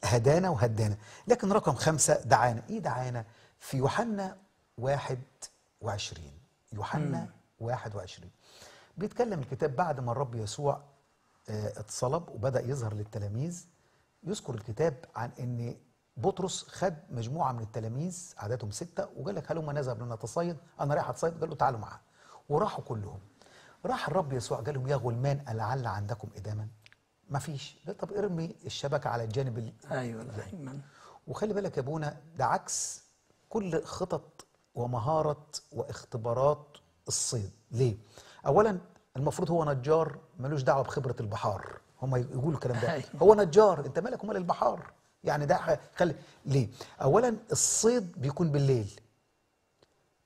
هدانا وهدانا. لكن رقم خمسة دعانا. إيه دعانا؟ في يوحنا واحد وعشرين، يوحنا واحد وعشرين بيتكلم الكتاب بعد ما الرب يسوع اتصلب وبدأ يظهر للتلاميذ. يذكر الكتاب عن إن بطرس خد مجموعة من التلاميذ عددهم ستة وقال لك هلما نذهب لنتصيد، أنا رايح أتصيد، قال له تعالوا معاه، وراحوا كلهم. راح الرب يسوع قال لهم يا غلمان ألعل عندكم إداما؟ مفيش. قال طب ارمي الشبكة على الجانب أيوة الأيمن. وخلي بالك يا ابونا ده عكس كل خطط ومهارة واختبارات الصيد. ليه؟ أولا المفروض هو نجار ملوش دعوة بخبرة البحار، هم يقولوا الكلام ده. أيوة. هو نجار، أنت مالك ومال البحار؟ يعني ده خلي ليه؟ أولا الصيد بيكون بالليل.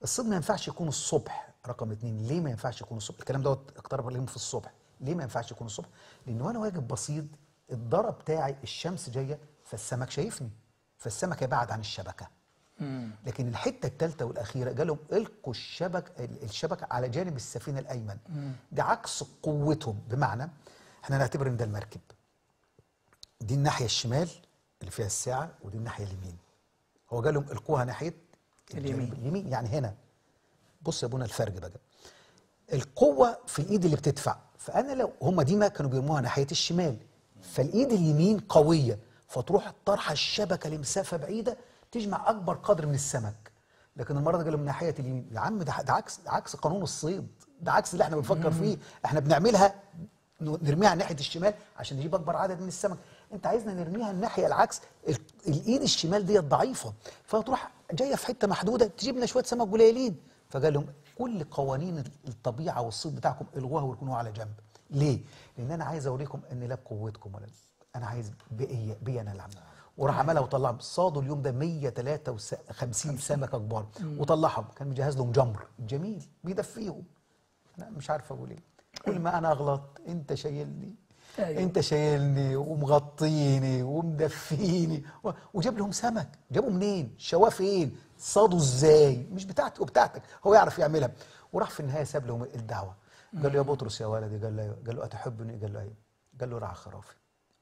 الصيد ما ينفعش يكون الصبح. رقم اتنين، ليه ما ينفعش يكون الصبح؟ الكلام دوت اقترب عليهم في الصبح. ليه ما ينفعش يكون الصبح؟ لأن وأنا واجب بصيد الضرب بتاعي الشمس جاية، فالسمك شايفني، فالسمك يبعد عن الشبكة. مم. لكن الحتة الثالثة والأخيرة قال لهم إلقوا الشبك الشبكة على جانب السفينة الأيمن. مم. ده عكس قوتهم. بمعنى احنا نعتبر إن ده المركب، دي الناحية الشمال اللي فيها الساعة ودي الناحية اليمين. هو قال لهم القوها ناحية اليمين. اليمين يعني هنا. بص يا ابونا الفرق بقى، القوة في الإيد اللي بتدفع، فأنا لو هما دي ما كانوا بيرموها ناحية الشمال، فالإيد اليمين قوية فتروح طرحة الشبكة لمسافة بعيدة تجمع أكبر قدر من السمك. لكن المرة دي قال لهم ناحية اليمين. يا عم ده عكس، ده عكس قانون الصيد، ده عكس اللي احنا بنفكر فيه. احنا بنعملها نرميها ناحية الشمال عشان نجيب أكبر عدد من السمك، انت عايزنا نرميها الناحيه العكس. الايد الشمال ديت ضعيفه فتروح جايه في حته محدوده تجيب لنا شويه سمك قليلين. فقال لهم كل قوانين الطبيعه والصيد بتاعكم الغوها وركنوها على جنب. ليه؟ لان انا عايز اوريكم ان لا بقوتكم ولا انا عايز بيا بي انا اللي عاملها. وراح عملها وطلعهم. صادوا اليوم ده مية وتلاتة وخمسين سمكه كبار وطلعهم. كان مجهز لهم جمر جميل بيدفيهم. انا مش عارف اقول ايه، كل ما انا اغلط انت شايلني. أيوة. انت شايلني ومغطيني ومدفيني و... وجاب لهم سمك. جابوا منين؟ شواه فين؟ صادوا ازاي؟ مش بتاعتي وبتاعتك، هو يعرف يعملها. وراح في النهايه ساب لهم الدعوه. قال له يا بطرس يا ولدي، قال له قال له اتحبني؟ قال له ايوه. قال له ارعى خرافي،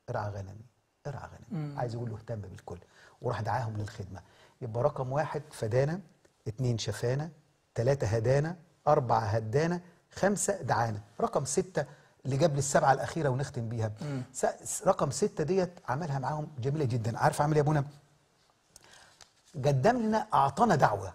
ارعى غنمي، ارعى غنمي. عايز يقول له اهتم بالكل. وراح دعاهم للخدمه. يبقى رقم واحد فدانا، اتنين شفانا، تلاته هدانا، اربعه هدانا، خمسه دعانا. رقم سته اللي جاب لي السبعه الاخيره ونختم بيها. رقم سته ديت عملها معاهم جميله جدا. عارف عمل يا ابونا؟ قدم لنا، اعطانا دعوه.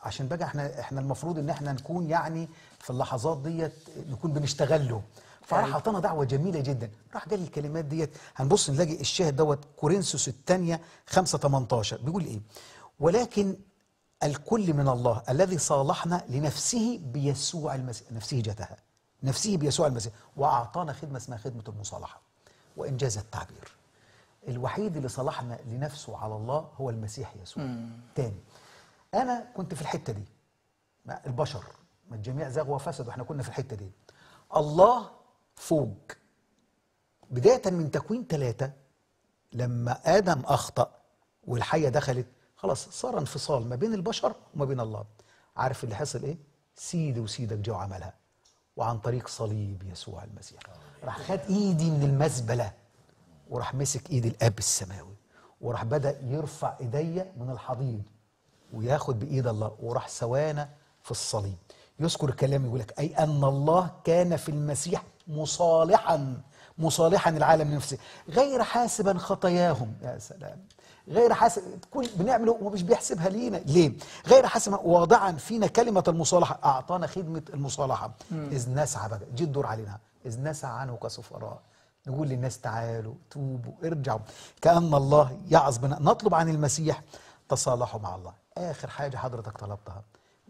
عشان بقى احنا احنا المفروض ان احنا نكون يعني في اللحظات ديت نكون بنشتغل له. فراح اعطانا دعوه جميله جدا. راح قال لي الكلمات ديت. هنبص نلاقي الشاهد دوت كورنثوس الثانيه خمسة تمنتاشر بيقول ايه؟ ولكن الكل من الله الذي صالحنا لنفسه بيسوع المسيح. نفسه جتها، نفسه بيسوع المسيح، واعطانا خدمه اسمها خدمه المصالحه وانجاز التعبير. الوحيد اللي صالحنا لنفسه على الله هو المسيح يسوع. مم. تاني انا كنت في الحته دي، البشر ما الجميع زاغوا وفسدوا، احنا كنا في الحته دي. الله فوق بدايه من تكوين ثلاثة لما ادم اخطا والحيه دخلت، خلاص صار انفصال ما بين البشر وما بين الله. عارف اللي حصل ايه؟ سيدي وسيدك جه وعملها، وعن طريق صليب يسوع المسيح. راح خد ايدي من المزبله وراح مسك ايد الاب السماوي وراح بدا يرفع ايديا من الحضيض وياخد بايد الله وراح سوانا في الصليب. يذكر الكلام يقول لك اي ان الله كان في المسيح مصالحا مصالحا العالم لنفسه غير حاسبا خطاياهم. يا سلام، غير حاسب. كل بنعمله ومش بيحسبها لينا. ليه؟ غير حاسب واضعا فينا كلمه المصالحه، اعطانا خدمه المصالحه. مم. اذ نسعى بقى، جه الدور علينا. اذ نسعى عنه كسفراء، نقول للناس تعالوا توبوا ارجعوا كأن الله يعظ بنا، نطلب عن المسيح تصالحوا مع الله. اخر حاجه حضرتك طلبتها،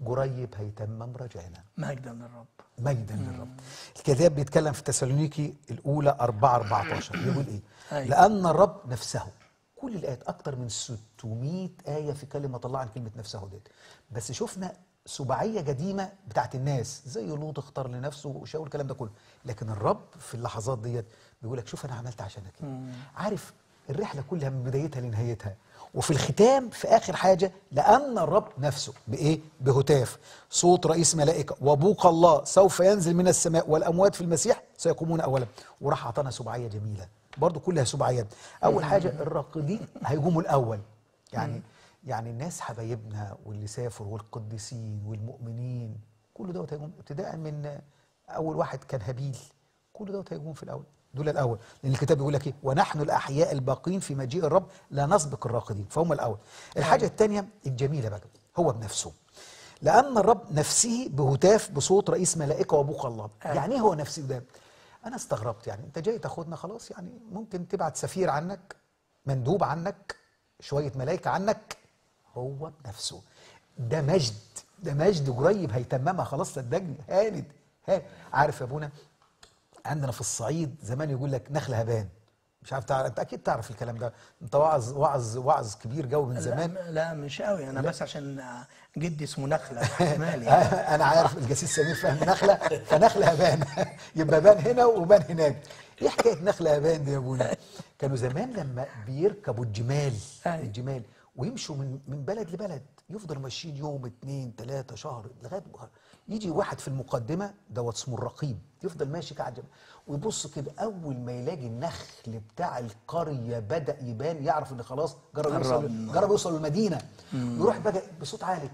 قريب هيتمم رجعنا. مجدا للرب. ميدا للرب. الكتاب بيتكلم في تسالونيكي الاولى أربعة أربعتاشر يقول ايه؟ أيوة. لان الرب نفسه. كل الايات اكتر من ستمية ايه في كلمه الله عن كلمه نفسه ديت، بس شفنا سباعيه قديمه بتاعت الناس زي لوط اختار لنفسه وشاول الكلام ده كله، لكن الرب في اللحظات ديت بيقول لك شوف انا عملت عشانك. عارف الرحله كلها من بدايتها لنهايتها، وفي الختام في اخر حاجه لان الرب نفسه بايه؟ بهتاف صوت رئيس ملائكه وبوق الله سوف ينزل من السماء والاموات في المسيح سيقومون اولا. وراح اعطانا سباعيه جميله برضه كلها سباعيات. اول حاجه الراقدين هيقوموا الاول، يعني يعني الناس حبايبنا واللي سافروا والقديسين والمؤمنين كل دوت هيقوم ابتداء من اول واحد كان هابيل، كل دوت هيقوم في الاول، دول الاول، لان الكتاب بيقول لك ايه؟ ونحن الاحياء الباقين في مجيء الرب لا نسبق الراقدين، فهم الاول. الحاجه الثانيه الجميله بقى هو بنفسه. لان الرب نفسه بهتاف بصوت رئيس ملائكه وبوق الله. يعني ايه هو نفسه ده؟ أنا استغربت، يعني أنت جاي تاخدنا خلاص، يعني ممكن تبعت سفير عنك، مندوب عنك، شوية ملايكة عنك، هو بنفسه. ده مجد، ده مجد قريب هيتممها خلاص صدقني. هاند هاند عارف يا أبونا عندنا في الصعيد زمان يقول لك نخل هبان، مش عارف تعرف أنت أكيد تعرف الكلام ده، أنت واعظ واعظ واعظ كبير جو من زمان. لا, لا مش قوي أنا لا. بس عشان جدي اسمه نخله مالي انا عارف القسيس سمير فهمي نخله، فنخله هبان يبقى بان هنا وبان هناك. ايه حكايه نخله هبان دي يا ابونا؟ كانوا زمان لما بيركبوا الجمال الجمال ويمشوا من من بلد لبلد، يفضلوا ماشيين يوم اثنين ثلاثه شهر لغايه يجي واحد في المقدمه دوت اسمه الرقيب، يفضل ماشي كده على الجبل ويبص كده، اول ما يلاقي النخل بتاع القريه بدا يبان يعرف ان خلاص جرب يوصل جرب يوصل للمدينه. يروح بقى بصوت عالي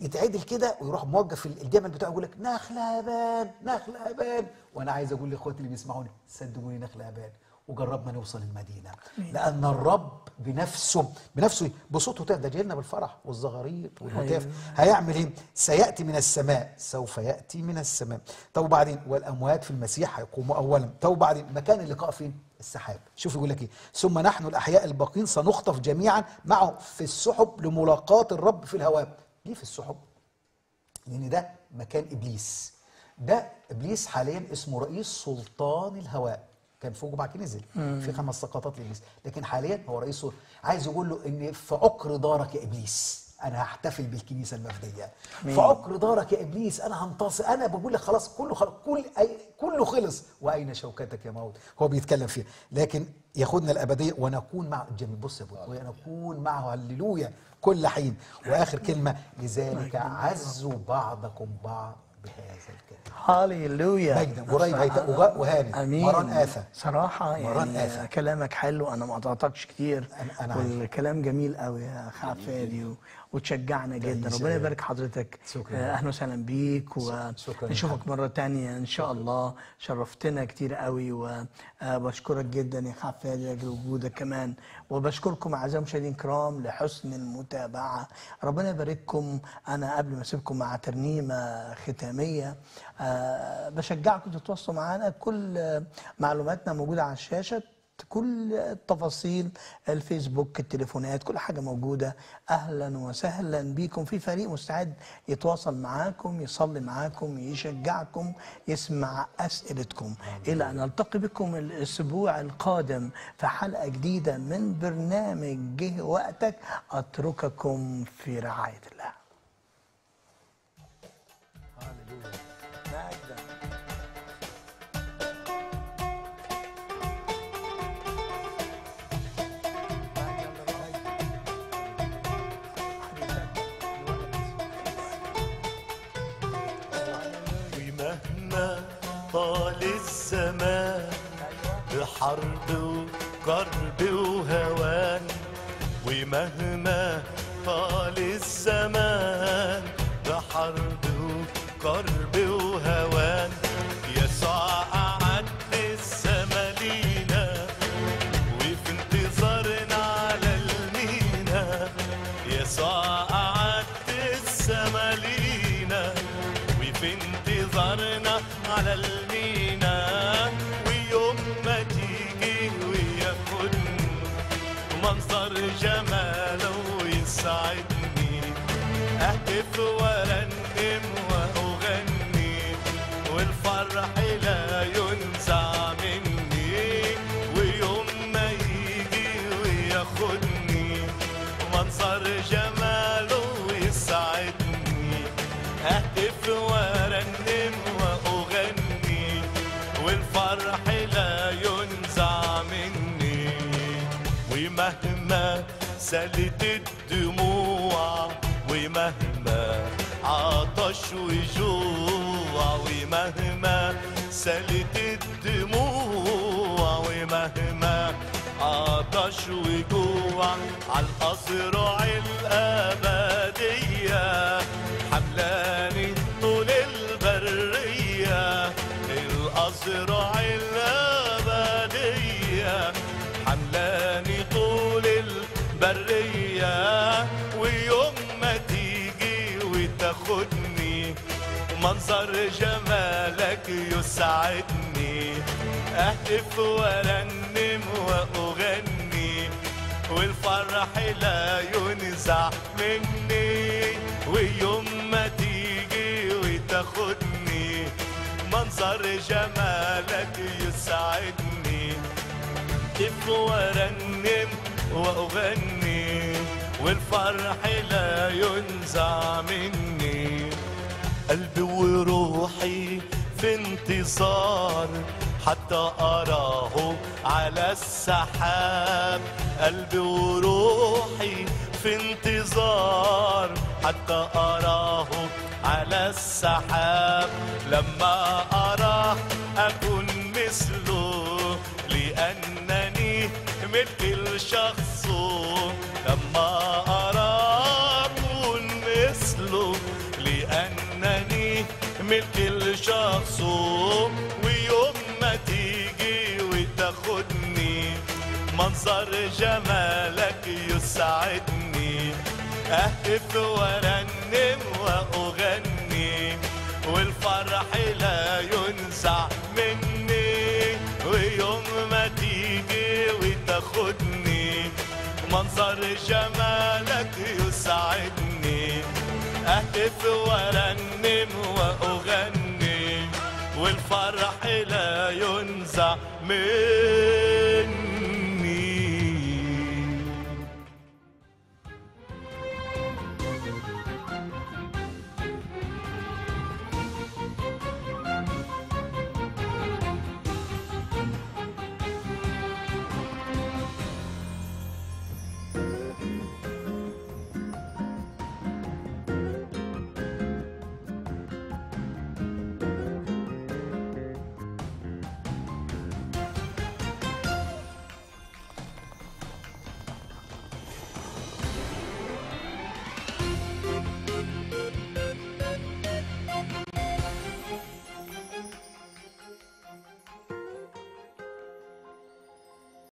يتعدل كده ويروح موقف الجمل بتاعه يقول لك نخله هبان نخله هبان. وانا عايز اقول لاخواتي اللي بيسمعوني صدقوني نخله هبان وجربنا نوصل المدينه، لان الرب بنفسه بنفسه بصوته هتاف. ده جاي لنا بالفرح والزغاريط والهتاف. هيعمل ايه؟ سياتي من السماء، سوف ياتي من السماء. طب وبعدين والاموات في المسيح هيقوموا اولا. طب وبعدين مكان اللقاء فين؟ السحاب. شوف يقول لك ايه؟ ثم نحن الاحياء الباقين سنخطف جميعا معه في السحب لملاقاه الرب في الهواء. ليه في السحب؟ لان ده مكان ابليس. ده ابليس حاليا اسمه رئيس سلطان الهواء، كان فوق وبعد كده نزل في خمس سقطات لابليس، لكن حاليا هو رئيس. عايز يقول له ان في عقر دارك يا ابليس انا هحتفل بالكنيسه المفديه، في عقر دارك يا ابليس انا هنتصر. انا بقول لك خلاص كله خلص، كل كله خلص، واين شوكتك يا موت. هو بيتكلم فيها، لكن ياخدنا الابديه ونكون مع الجميل. بص يا ابو ونكون معه هللويا كل حين. واخر كلمه لذلك عزوا بعضكم بعض بهذا الكلام. هاليلويا مجدا قريب هيتقوا وهاني مران آفة صراحة مران يعني آفة. كلامك حلو، أنا ما قطعتكش كتير، أنا والكلام جميل قوي يا أخ عبد الفادي وتشجعنا جدا. ربنا يبارك حضرتك، اهلا وسهلا بيك ونشوفك مره ثانيه ان شاء الله. شرفتنا كتير قوي وبشكرك جدا يا اخ عبد الفادي لاجل وجودك كمان، وبشكركم اعزائي المشاهدين الكرام لحسن المتابعه. ربنا يبارككم. انا قبل ما اسيبكم مع ترنيمه ختاميه بشجعكم تتواصلوا معانا، كل معلوماتنا موجوده على الشاشه، كل التفاصيل، الفيسبوك، التليفونات، كل حاجة موجودة. أهلا وسهلا بكم في فريق مستعد يتواصل معاكم، يصلي معاكم، يشجعكم، يسمع أسئلتكم. إلى أن نلتقي بكم الأسبوع القادم في حلقة جديدة من برنامج جه وقتك. أترككم في رعاية الله. طال الزمان بحرب وكرب وهوان، ومهما طال الزمان بحرب وكرب وهوان، يسوع قعد السما لينا وفي انتظارنا على المينا. يسوع قعد السما لينا وفي انتظارنا على المينا. جماله ويسعدني، أهتف وأرنم وأغني الرحيل لا ينزع مني، ويوم ما يجي وياخدني منظر جماله ويسعدني، اهتف وارنم واغني والفرح لا ينزع مني. ومهما سالت الدموع، ومهما عطش وجوع، ومهما سالت الدموع، ومهما عطش وجوع، عالأزرع الأبدية حملاني طول البرية، الأزرع الأبدية حملاني طول البرية. ويوم ما تيجي وتاخدني منظر جمالك يسعدني، اهتف وارنم واغني والفرح لا ينزع مني. ويوم ما تيجي وتاخدني منظر جمالك يسعدني، اهتف وارنم واغني والفرح لا ينزع مني. قلبي وروحي في انتظار حتى أراه على السحاب، قلبي وروحي في انتظار حتى أراه على السحاب، لما أراه أكون مثله لأنني مثل شخصه، لما أراه أكون مثله لأنني مثل شخصه. ويوم ما تيجي وتاخدني منظر جمالك يسعدني، أهتف وأرنم وأغني والفرح لا ينزع مني. ويوم ما تيجي وتاخدني منظر جمالك يسعدني، اهتف وارنم واغني والفرح لا ينزع مني.